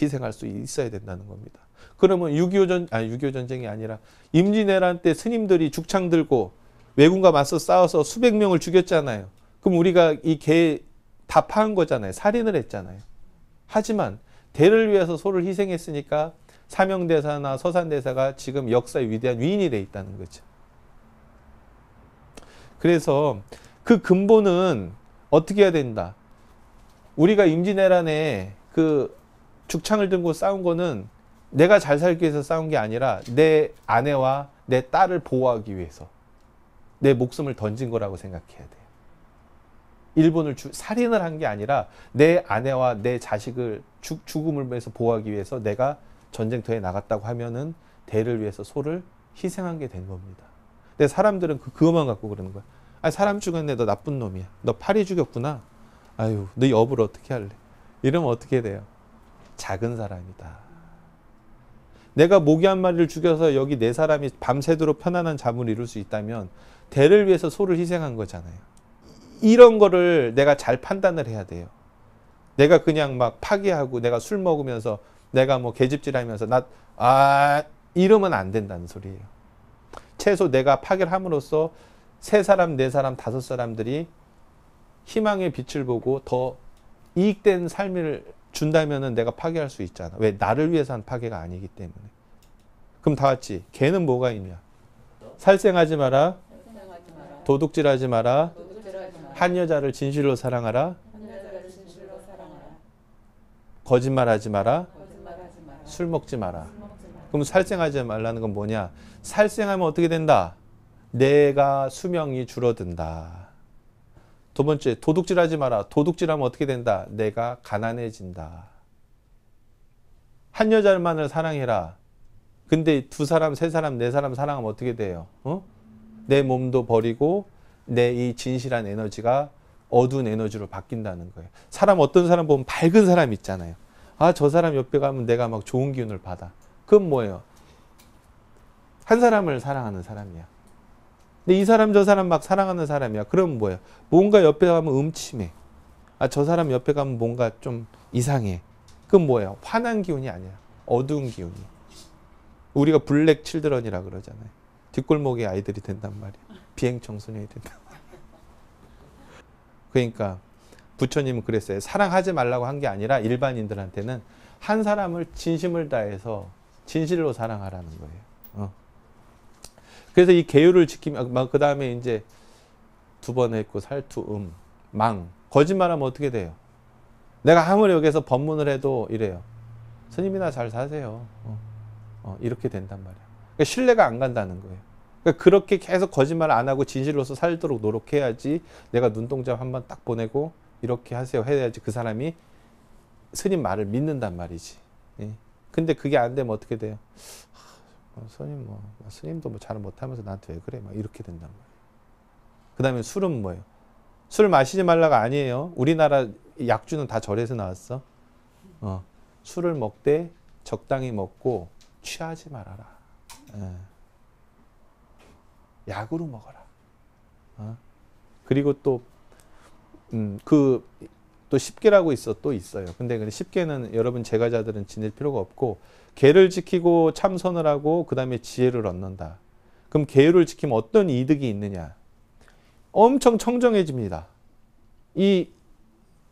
희생할 수 있어야 된다는 겁니다. 그러면 육이오 전, 아니 육이오 전쟁이 아니라 임진왜란 때 스님들이 죽창 들고 왜군과 맞서 싸워서 수백 명을 죽였잖아요. 그럼 우리가 이 개 다 파한 거잖아요. 살인을 했잖아요. 하지만 대를 위해서 소를 희생했으니까 사명대사나 서산대사가 지금 역사의 위대한 위인이 돼 있다는 거죠. 그래서 그 근본은 어떻게 해야 된다. 우리가 임진왜란에 그 죽창을 들고 싸운 거는 내가 잘 살기 위해서 싸운 게 아니라 내 아내와 내 딸을 보호하기 위해서 내 목숨을 던진 거라고 생각해야 돼요. 일본을 주, 살인을 한 게 아니라 내 아내와 내 자식을 주, 죽음을 위해서 보호하기 위해서 내가 전쟁터에 나갔다고 하면은 대를 위해서 소를 희생한 게 된 겁니다. 근데 사람들은 그, 그것만 갖고 그러는 거야. 아, 사람 죽였네. 너 나쁜 놈이야. 너 파리 죽였구나. 아유, 너 여부를 어떻게 할래? 이러면 어떻게 돼요? 작은 사람이다. 내가 모기 한 마리를 죽여서 여기 네 사람이 밤새도록 편안한 잠을 이룰 수 있다면 대를 위해서 소를 희생한 거잖아요. 이런 거를 내가 잘 판단을 해야 돼요. 내가 그냥 막 파괴하고 내가 술 먹으면서 내가 뭐 개집질하면서 나 아 이러면 안 된다는 소리예요. 최소 내가 파괴를 함으로써 세 사람, 네 사람, 다섯 사람들이 희망의 빛을 보고 더 이익된 삶을 준다면은 내가 파괴할 수 있잖아. 왜? 나를 위해서 한 파괴가 아니기 때문에. 그럼 다 같이 개는 뭐가 있냐? 살생하지 마라. 살생하지 마라. 도둑질하지 마라. 도둑질하지 마라. 한 여자를 진실로 사랑하라. 한 여자를 진실로 사랑하라. 거짓말하지 마라. 거짓말하지 마라. 술 먹지 마라. 술 먹지 마라. 그럼 살생하지 말라는 건 뭐냐? 살생하면 어떻게 된다? 내가 수명이 줄어든다. 두 번째, 도둑질하지 마라. 도둑질하면 어떻게 된다? 내가 가난해진다. 한 여자만을 사랑해라. 근데 두 사람, 세 사람, 네 사람 사랑하면 어떻게 돼요? 어? 내 몸도 버리고 내 이 진실한 에너지가 어두운 에너지로 바뀐다는 거예요. 사람 어떤 사람 보면 밝은 사람 있잖아요. 아, 저 사람 옆에 가면 내가 막 좋은 기운을 받아. 그건 뭐예요? 한 사람을 사랑하는 사람이야. 근데 이 사람 저 사람 막 사랑하는 사람이야. 그럼 뭐야? 뭔가 옆에 가면 음침해. 아, 저 사람 옆에 가면 뭔가 좀 이상해. 그건 뭐야? 환한 기운이 아니야. 어두운 기운이. 우리가 블랙 칠드런이라 그러잖아요. 뒷골목에 아이들이 된단 말이야. 비행 청소년이 된단 말이야. 그러니까 부처님은 그랬어요. 사랑하지 말라고 한 게 아니라 일반인들한테는 한 사람을 진심을 다해서 진실로 사랑하라는 거예요. 어. 그래서 이 계율을 지키면, 그 다음에 이제 두 번 했고, 살투, 음, 망. 거짓말하면 어떻게 돼요? 내가 아무리 여기서 법문을 해도 이래요. 스님이나 잘 사세요. 어, 어, 이렇게 된단 말이야. 그러니까 신뢰가 안 간다는 거예요. 그러니까 그렇게 계속 거짓말 안 하고 진실로서 살도록 노력해야지 내가 눈동자 한 번 딱 보내고 이렇게 하세요 해야지 그 사람이 스님 말을 믿는단 말이지. 예. 근데 그게 안 되면 어떻게 돼요? 어, 스님 뭐 스님도 뭐 잘 못하면서 나한테 왜 그래? 막 이렇게 된단 말이에요. 그 다음에 술은 뭐예요? 술 마시지 말라가 아니에요. 우리나라 약주는 다 절에서 나왔어. 어, 술을 먹되 적당히 먹고 취하지 말아라. 예. 약으로 먹어라. 어? 그리고 또 음, 그 또 십계라고 있어 또 있어요. 근데 그 십계는 여러분 제가자들은 지낼 필요가 없고, 계를 지키고 참선을 하고 그 다음에 지혜를 얻는다. 그럼 계율을 지키면 어떤 이득이 있느냐? 엄청 청정해집니다. 이,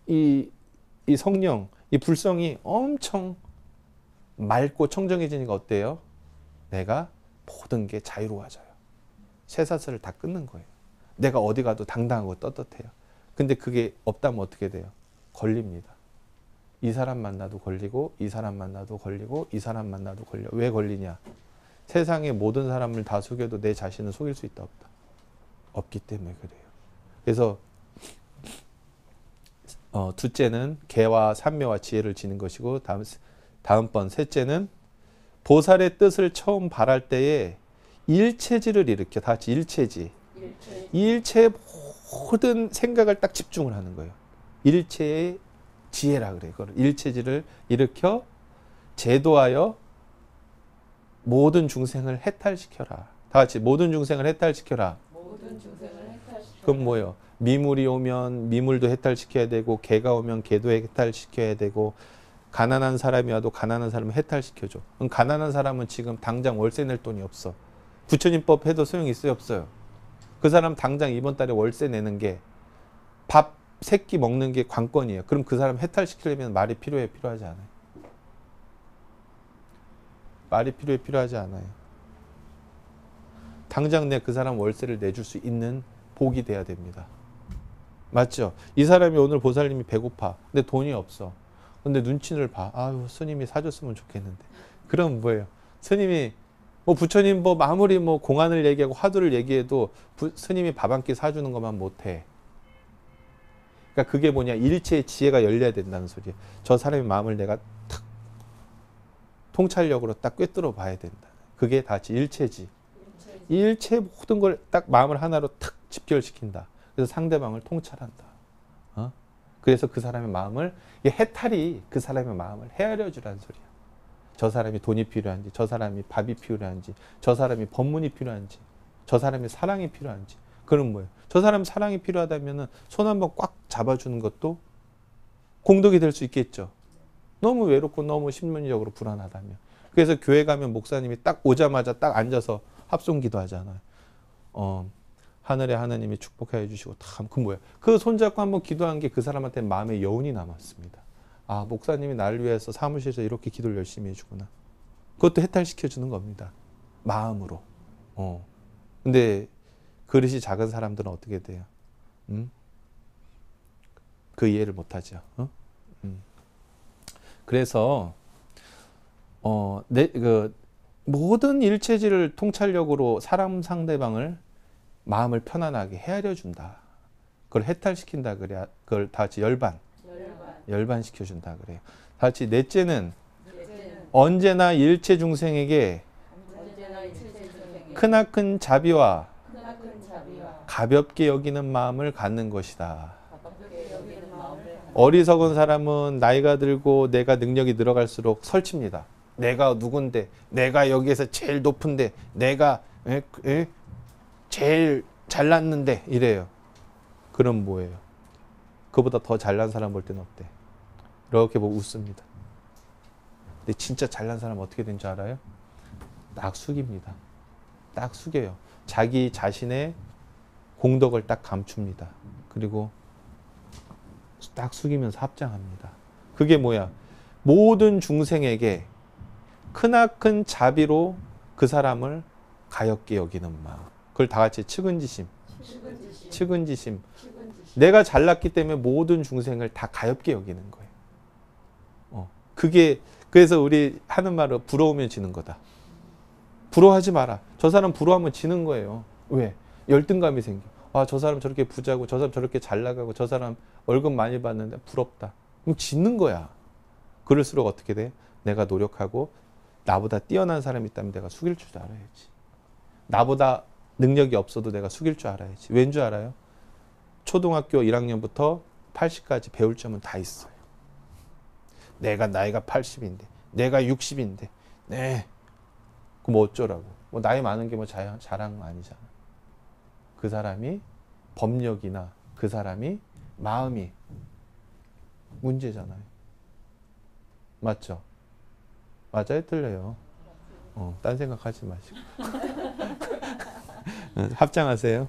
이, 이 성령, 이 불성이 엄청 맑고 청정해지니까 어때요? 내가 모든 게 자유로워져요. 쇠사슬을 다 끊는 거예요. 내가 어디 가도 당당하고 떳떳해요. 근데 그게 없다면 어떻게 돼요? 걸립니다. 이 사람 만나도 걸리고, 이 사람 만나도 걸리고, 이 사람 만나도 걸려. 왜 걸리냐? 세상의 모든 사람을 다 속여도 내 자신은 속일 수 있다, 없다? 없기 때문에 그래요. 그래서 어, 둘째는 계와 삼매와 지혜를 지는 것이고, 다음, 다음번 셋째는 보살의 뜻을 처음 바랄 때에 일체지를 일으켜. 다 같이 일체지. 일체. 일체의 모든 생각을 딱 집중을 하는 거예요. 일체의 지혜라 그래요. 일체지를 일으켜 제도하여 모든 중생을 해탈시켜라. 다 같이 모든 중생을 해탈시켜라. 모든 중생을 해탈시켜라. 그럼 뭐예요? 미물이 오면 미물도 해탈시켜야 되고, 개가 오면 개도 해탈시켜야 되고, 가난한 사람이 와도 가난한 사람을 해탈시켜줘. 그럼 가난한 사람은 지금 당장 월세 낼 돈이 없어. 부처님법 해도 소용이 있어요? 없어요? 그 사람 당장 이번 달에 월세 내는 게, 밥 세 끼 먹는 게 관건이에요. 그럼 그 사람 해탈시키려면 말이 필요해, 필요하지 않아요? 말이 필요해, 필요하지 않아요. 당장 내 그 사람 월세를 내줄 수 있는 복이 돼야 됩니다. 맞죠? 이 사람이 오늘 보살님이 배고파. 근데 돈이 없어. 근데 눈치를 봐. 아유, 스님이 사줬으면 좋겠는데. 그럼 뭐예요? 스님이, 뭐 부처님 뭐 아무리 뭐 공안을 얘기하고 화두를 얘기해도 부, 스님이 밥 한 끼 사주는 것만 못해. 그러니까 그게 뭐냐? 일체의 지혜가 열려야 된다는 소리예요. 저 사람의 마음을 내가 탁 통찰력으로 딱 꿰뚫어 봐야 된다. 그게 다 일체지. 일체지. 일체 모든 걸 딱 마음을 하나로 탁 집결시킨다. 그래서 상대방을 통찰한다. 어? 그래서 그 사람의 마음을, 이게 해탈이 그 사람의 마음을 헤아려 주라는 소리야. 저 사람이 돈이 필요한지, 저 사람이 밥이 필요한지, 저 사람이 법문이 필요한지, 저 사람이 사랑이 필요한지. 그럼 뭐예요? 저 사람 사랑이 필요하다면 손 한번 꽉 잡아주는 것도 공덕이 될 수 있겠죠. 너무 외롭고 너무 심리적으로 불안하다면. 그래서 교회 가면 목사님이 딱 오자마자 딱 앉아서 합송기도 하잖아요. 어, 하늘의 하나님이 축복해 주시고 다. 그 뭐야? 그 손잡고 한번 기도한 게 그 사람한테 마음의 여운이 남았습니다. 아, 목사님이 나를 위해서 사무실에서 이렇게 기도를 열심히 해주구나. 그것도 해탈시켜 주는 겁니다. 마음으로. 어. 근데 그릇이 작은 사람들은 어떻게 돼요? 음? 그 이해를 못하죠. 어? 음. 그래서 어, 내, 그, 모든 일체지를 통찰력으로 사람 상대방을 마음을 편안하게 헤아려 준다. 그걸 해탈시킨다 그래야. 그걸 다 같이 열반. 열반. 열반시켜 준다 그래요. 다 같이 넷째는, 넷째는 언제나 일체 중생에게, 언제나 일체 중생에게 크나큰 자비와, 크나큰 자비와 가볍게 여기는 마음을 갖는 것이다. 어리석은 사람은 나이가 들고 내가 능력이 늘어갈수록 설칩니다. 내가 누군데, 내가 여기에서 제일 높은데, 내가 에, 에, 제일 잘났는데 이래요. 그럼 뭐예요? 그보다 더 잘난 사람 볼 때는 어때? 이렇게 보고 웃습니다. 근데 진짜 잘난 사람 어떻게 되는 줄 알아요? 딱 숙입니다. 딱 숙여요. 자기 자신의 공덕을 딱 감춥니다. 그리고 딱 숙이면서 합장합니다. 그게 뭐야? 모든 중생에게 크나큰 자비로 그 사람을 가엾게 여기는 마음. 그걸 다 같이 측은지심. 측은지심. 측은지심. 측은지심. 내가 잘났기 때문에 모든 중생을 다 가엾게 여기는 거예요. 어, 그게 그래서 우리 하는 말은 부러우면 지는 거다. 부러워하지 마라. 저 사람 부러워하면 지는 거예요. 왜? 열등감이 생겨. 아, 저 사람 저렇게 부자고, 저 사람 저렇게 잘 나가고, 저 사람 월급 많이 받는데 부럽다. 그럼 짓는 거야. 그럴수록 어떻게 돼? 내가 노력하고, 나보다 뛰어난 사람이 있다면 내가 숙일 줄 알아야지. 나보다 능력이 없어도 내가 숙일 줄 알아야지. 왠 줄 알아요? 초등학교 일 학년부터 팔십까지 배울 점은 다 있어요. 내가 나이가 팔십인데, 내가 육십인데, 네. 그럼 뭐 어쩌라고. 뭐 나이 많은 게 뭐 자랑 아니잖아. 그 사람이 법력이나 그 사람이 마음이 문제잖아요. 맞죠? 맞아요? 틀려요? 어, 딴 생각하지 마시고 합장하세요.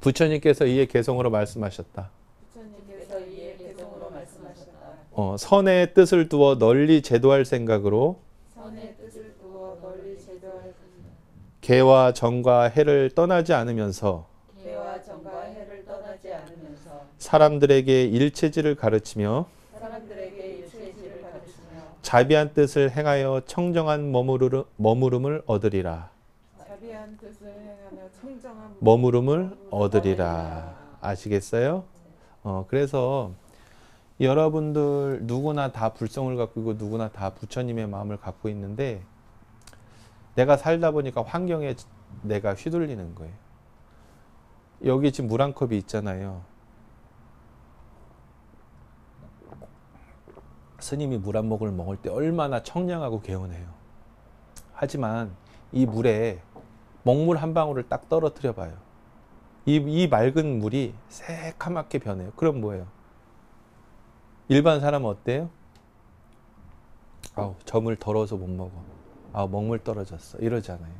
부처님께서 이에 개성으로 말씀하셨다. 부처님께서 이에 개성으로 말씀하셨다. 어, 선의 뜻을 두어 널리 제도할 생각으로 선의 뜻을 두어 널리 제도할 생각. 개와 정과 해를 떠나지 않으면서 개와 정과 해를 떠나지 않으면서 사람들에게 일체질을 가르치며 사람들에게 일체질을 가르치며 자비한 뜻을 행하여 청정한 머무르, 머무름을 얻으리라. 자비한 뜻을 행하며 청정한 머무름을, 머무름을 얻으리라. 아시겠어요? 어, 그래서 여러분들 누구나 다 불성을 갖고 있고 누구나 다 부처님의 마음을 갖고 있는데 내가 살다 보니까 환경에 내가 휘둘리는 거예요. 여기 지금 물 한 컵이 있잖아요. 스님이 물 한 모금을 먹을 때 얼마나 청량하고 개운해요. 하지만 이 물에 먹물 한 방울을 딱 떨어뜨려 봐요. 이, 이 맑은 물이 새카맣게 변해요. 그럼 뭐예요? 일반 사람은 어때요? 아우, 저 물 더러워서 못 먹어. 아, 먹물 떨어졌어. 이러잖아요.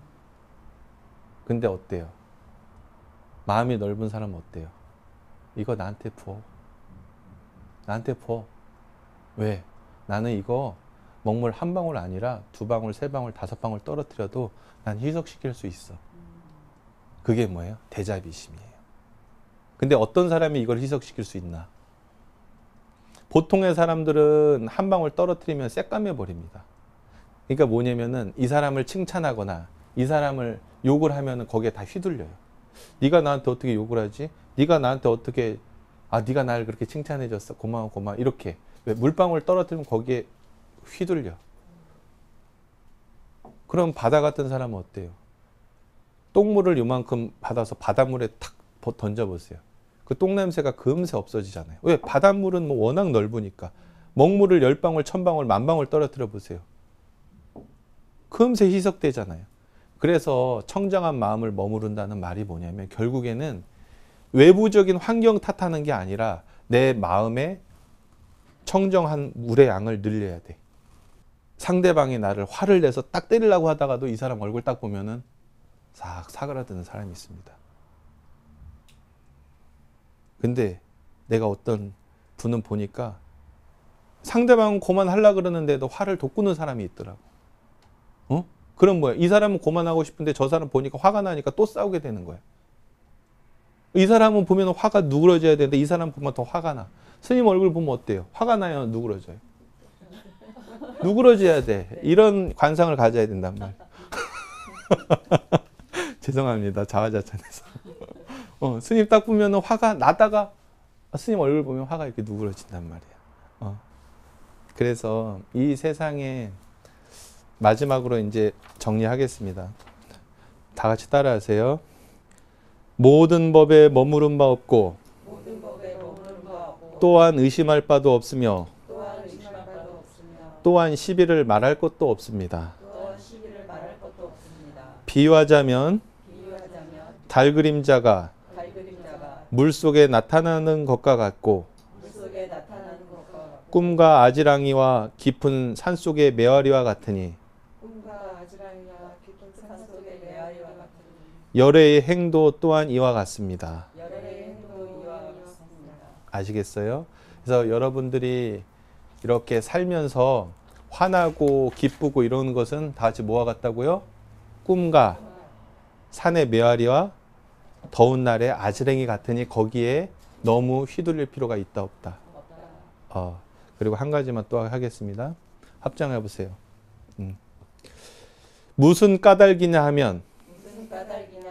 근데 어때요? 마음이 넓은 사람은 어때요? 이거 나한테 부어. 나한테 부어. 왜? 나는 이거 먹물 한 방울 아니라 두 방울, 세 방울, 다섯 방울 떨어뜨려도 난 희석시킬 수 있어. 그게 뭐예요? 대자비심이에요. 근데 어떤 사람이 이걸 희석시킬 수 있나? 보통의 사람들은 한 방울 떨어뜨리면 새까매버립니다. 그러니까 뭐냐면은 이 사람을 칭찬하거나 이 사람을 욕을 하면은 거기에 다 휘둘려요. 네가 나한테 어떻게 욕을 하지? 네가 나한테 어떻게, 아, 네가 나를 그렇게 칭찬해줬어. 고마워, 고마워. 이렇게. 왜? 물방울 떨어뜨리면 거기에 휘둘려. 그럼 바다 같은 사람은 어때요? 똥물을 요만큼 받아서 바닷물에 탁 던져보세요. 그 똥냄새가 금세 없어지잖아요. 왜? 바닷물은 뭐 워낙 넓으니까. 먹물을 열 방울, 천 방울, 만 방울 떨어뜨려 보세요. 금세 희석되잖아요. 그래서 청정한 마음을 머무른다는 말이 뭐냐면 결국에는 외부적인 환경 탓하는 게 아니라 내 마음의 청정한 물의 양을 늘려야 돼. 상대방이 나를 화를 내서 딱 때리려고 하다가도 이 사람 얼굴 딱 보면은 싹 사그라드는 사람이 있습니다. 근데 내가 어떤 분은 보니까 상대방은 고만하려고 그러는데도 화를 돋구는 사람이 있더라고. 어? 그럼 뭐야? 이 사람은 고만하고 싶은데 저 사람 보니까 화가 나니까 또 싸우게 되는 거야. 이 사람은 보면 화가 누그러져야 되는데 이 사람 보면 더 화가 나. 스님 얼굴 보면 어때요? 화가 나요? 누그러져요? 누그러져야 돼. 이런 관상을 가져야 된단 말이야. 죄송합니다. 자화자찬해서. 어, 스님 딱 보면 화가 나다가 스님 얼굴 보면 화가 이렇게 누그러진단 말이야. 어. 그래서 이 세상에 마지막으로 이제 정리하겠습니다. 다 같이 따라하세요. 모든 법에 머무른 바 없고, 모든 법에 머무른 바 없고 또한 의심할 바도 없으며, 또한, 의심할 바도 없으며 또한, 시비를 말할 것도 없습니다. 또한 시비를 말할 것도 없습니다. 비유하자면, 비유하자면 달 그림자가, 달 그림자가 물속에 나타나는 것과 같고, 물속에 나타나는 것과 같고 꿈과 아지랑이와 깊은 산속의 메아리와 같으니, 꿈과 아지랑이와 깊은 산속의 메아리와 같으니 열애의 행도 또한 이와 같습니다. 열애의 행도 이와 같습니다. 아시겠어요? 그래서 여러분들이 이렇게 살면서 화나고 기쁘고 이런 것은 다 같이 뭐와 같다고요? 꿈과 산의 메아리와 더운 날의 아지랭이 같으니 거기에 너무 휘둘릴 필요가 있다 없다. 어, 그리고 한 가지만 또 하겠습니다. 합장해 보세요. 음. 무슨 까닭이냐 하면, 무슨 까닭이냐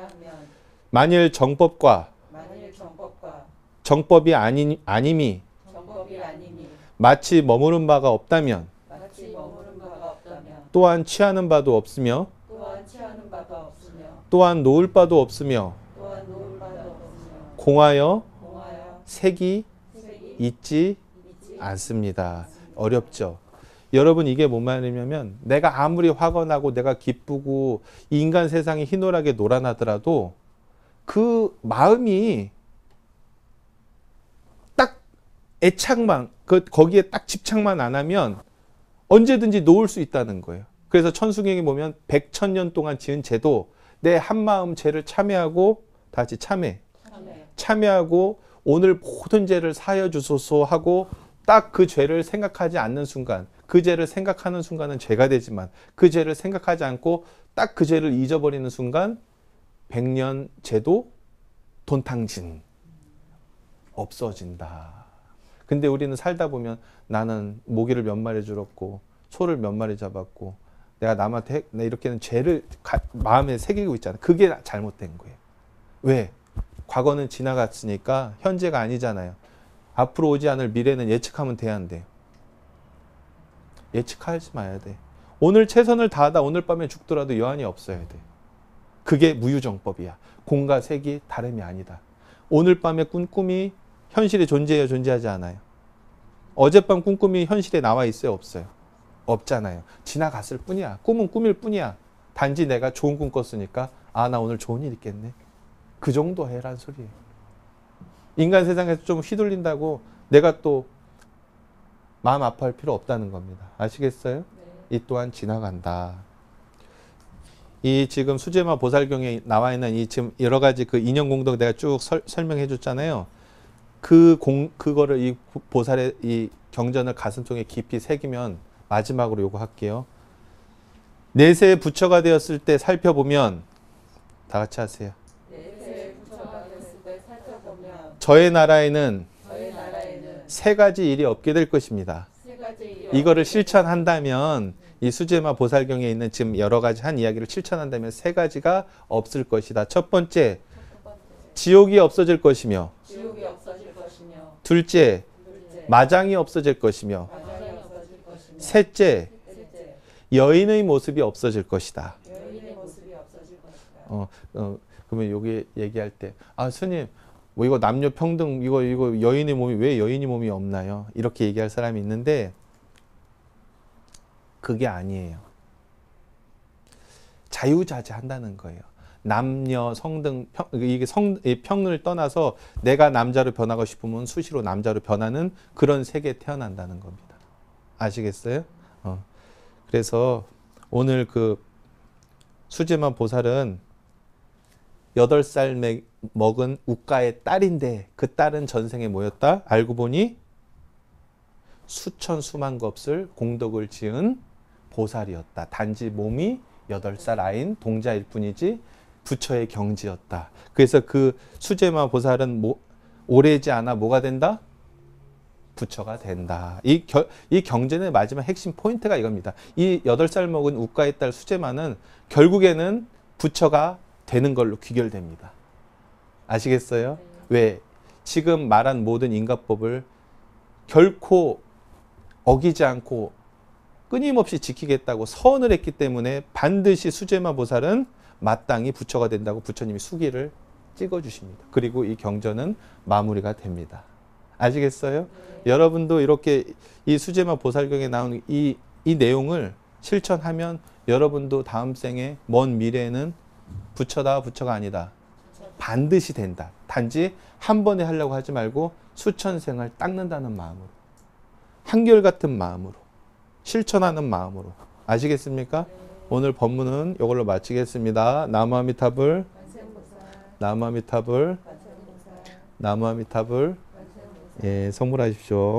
만일 정법과, 만일 정법과 정법이 아니, 아님이, 정법이 아님이 마치 머무른 바가 없다면, 마치 머무른 바가 없다면 또한 취하는 바도 없으며, 또한 취하는 바도 없으며 또한 놓을 바도 없으며, 또한 놓을 바도 없으며 공하여, 공하여 색이, 색이 있지, 있지 않습니다. 어렵죠? 여러분 이게 뭔 말이냐면 내가 아무리 화가 나고 내가 기쁘고 인간 세상이 희노애락에 노란하더라도 그 마음이 애착만, 그 거기에 딱 집착만 안 하면 언제든지 놓을 수 있다는 거예요. 그래서 천수경에 보면 백천 년 동안 지은 죄도 내 한마음 죄를 참회하고, 다시 참회, 참회하고 오늘 모든 죄를 사여 주소서 하고, 딱 그 죄를 생각하지 않는 순간, 그 죄를 생각하는 순간은 죄가 되지만, 그 죄를 생각하지 않고 딱 그 죄를 잊어버리는 순간 백년 죄도 돈탕진, 없어진다. 근데 우리는 살다 보면 나는 모기를 몇 마리 줄었고 소를 몇 마리 잡았고 내가 남한테 이렇게는 죄를 가, 마음에 새기고 있잖아. 그게 잘못된 거예요. 왜? 과거는 지나갔으니까 현재가 아니잖아요. 앞으로 오지 않을 미래는 예측하면 돼야 한대요. 예측하지 마야 돼. 오늘 최선을 다하다 오늘 밤에 죽더라도 여한이 없어야 돼. 그게 무유정법이야. 공과 색이 다름이 아니다. 오늘 밤에 꾼 꿈이 현실에 존재해요? 존재하지 않아요? 어젯밤 꾼 꿈이 현실에 나와 있어요? 없어요? 없잖아요. 지나갔을 뿐이야. 꿈은 꿈일 뿐이야. 단지 내가 좋은 꿈 꿨으니까 아, 나 오늘 좋은 일 있겠네. 그 정도 해란 소리예요. 인간 세상에서 좀 휘둘린다고 내가 또 마음 아파할 필요 없다는 겁니다. 아시겠어요? 네. 이 또한 지나간다. 이 지금 수제마 보살경에 나와 있는 이 지금 여러 가지 그 인연공덕 내가 쭉 설, 설명해 줬잖아요. 그 공, 그거를 이 보살의 이 경전을 가슴속에 깊이 새기면, 마지막으로 요거 할게요. 내세의 부처가 되었을 때 살펴보면, 다 같이 하세요. 내세의 부처가 되었을 때 살펴보면, 저의 나라에는, 저의 나라에는 세 가지 일이 없게 될 것입니다. 세 가지 일이 이거를 실천한다면, 이 수제마 보살경에 있는 지금 여러 가지 한 이야기를 실천한다면 세 가지가 없을 것이다. 첫 번째, 첫 번째. 지옥이 없어질 것이며, 지옥이 없어질 것이며. 둘째, 둘째. 마장이 없어질 것이며, 마장이 없어질 것이며. 셋째, 셋째. 여인의 모습이 없어질 것이다. 여인의 모습이 없어질 것이다. 어, 어, 그러면 여기 얘기할 때, 아, 스님, 뭐 이거 남녀 평등, 이거, 이거 여인의 몸이, 왜 여인의 몸이 없나요? 이렇게 얘기할 사람이 있는데, 그게 아니에요. 자유자재한다는 거예요. 남녀, 성등, 평, 이게 성, 평을 떠나서 내가 남자로 변하고 싶으면 수시로 남자로 변하는 그런 세계에 태어난다는 겁니다. 아시겠어요? 어. 그래서 오늘 그 수제마 보살은 여덟 살 먹은 우가의 딸인데 그 딸은 전생에 뭐였다? 알고 보니 수천 수만 겁을 공덕을 지은 보살이었다. 단지 몸이 여덟 살 아인 동자일 뿐이지 부처의 경지였다. 그래서 그 수제마 보살은 뭐, 오래지 않아 뭐가 된다? 부처가 된다. 이, 겨, 이 경전의 마지막 핵심 포인트가 이겁니다. 이 여덟 살 먹은 우가의 딸 수제마는 결국에는 부처가 되는 걸로 귀결됩니다. 아시겠어요? 왜? 지금 말한 모든 인가법을 결코 어기지 않고 끊임없이 지키겠다고 서언을 했기 때문에 반드시 수제마 보살은 마땅히 부처가 된다고 부처님이 수기를 찍어주십니다. 그리고 이 경전은 마무리가 됩니다. 아시겠어요? 네. 여러분도 이렇게 이 수제마 보살경에 나온 이, 이 내용을 실천하면 여러분도 다음 생에 먼 미래에는 부처다, 부처가 아니다. 반드시 된다. 단지 한 번에 하려고 하지 말고 수천 생을 닦는다는 마음으로, 한결같은 마음으로, 실천하는 마음으로. 아시겠습니까? 네. 오늘 법문은 이걸로 마치겠습니다. 나무 아미타불, 나무 아미타불, 나무 아미타불. 예, 선물하십시오.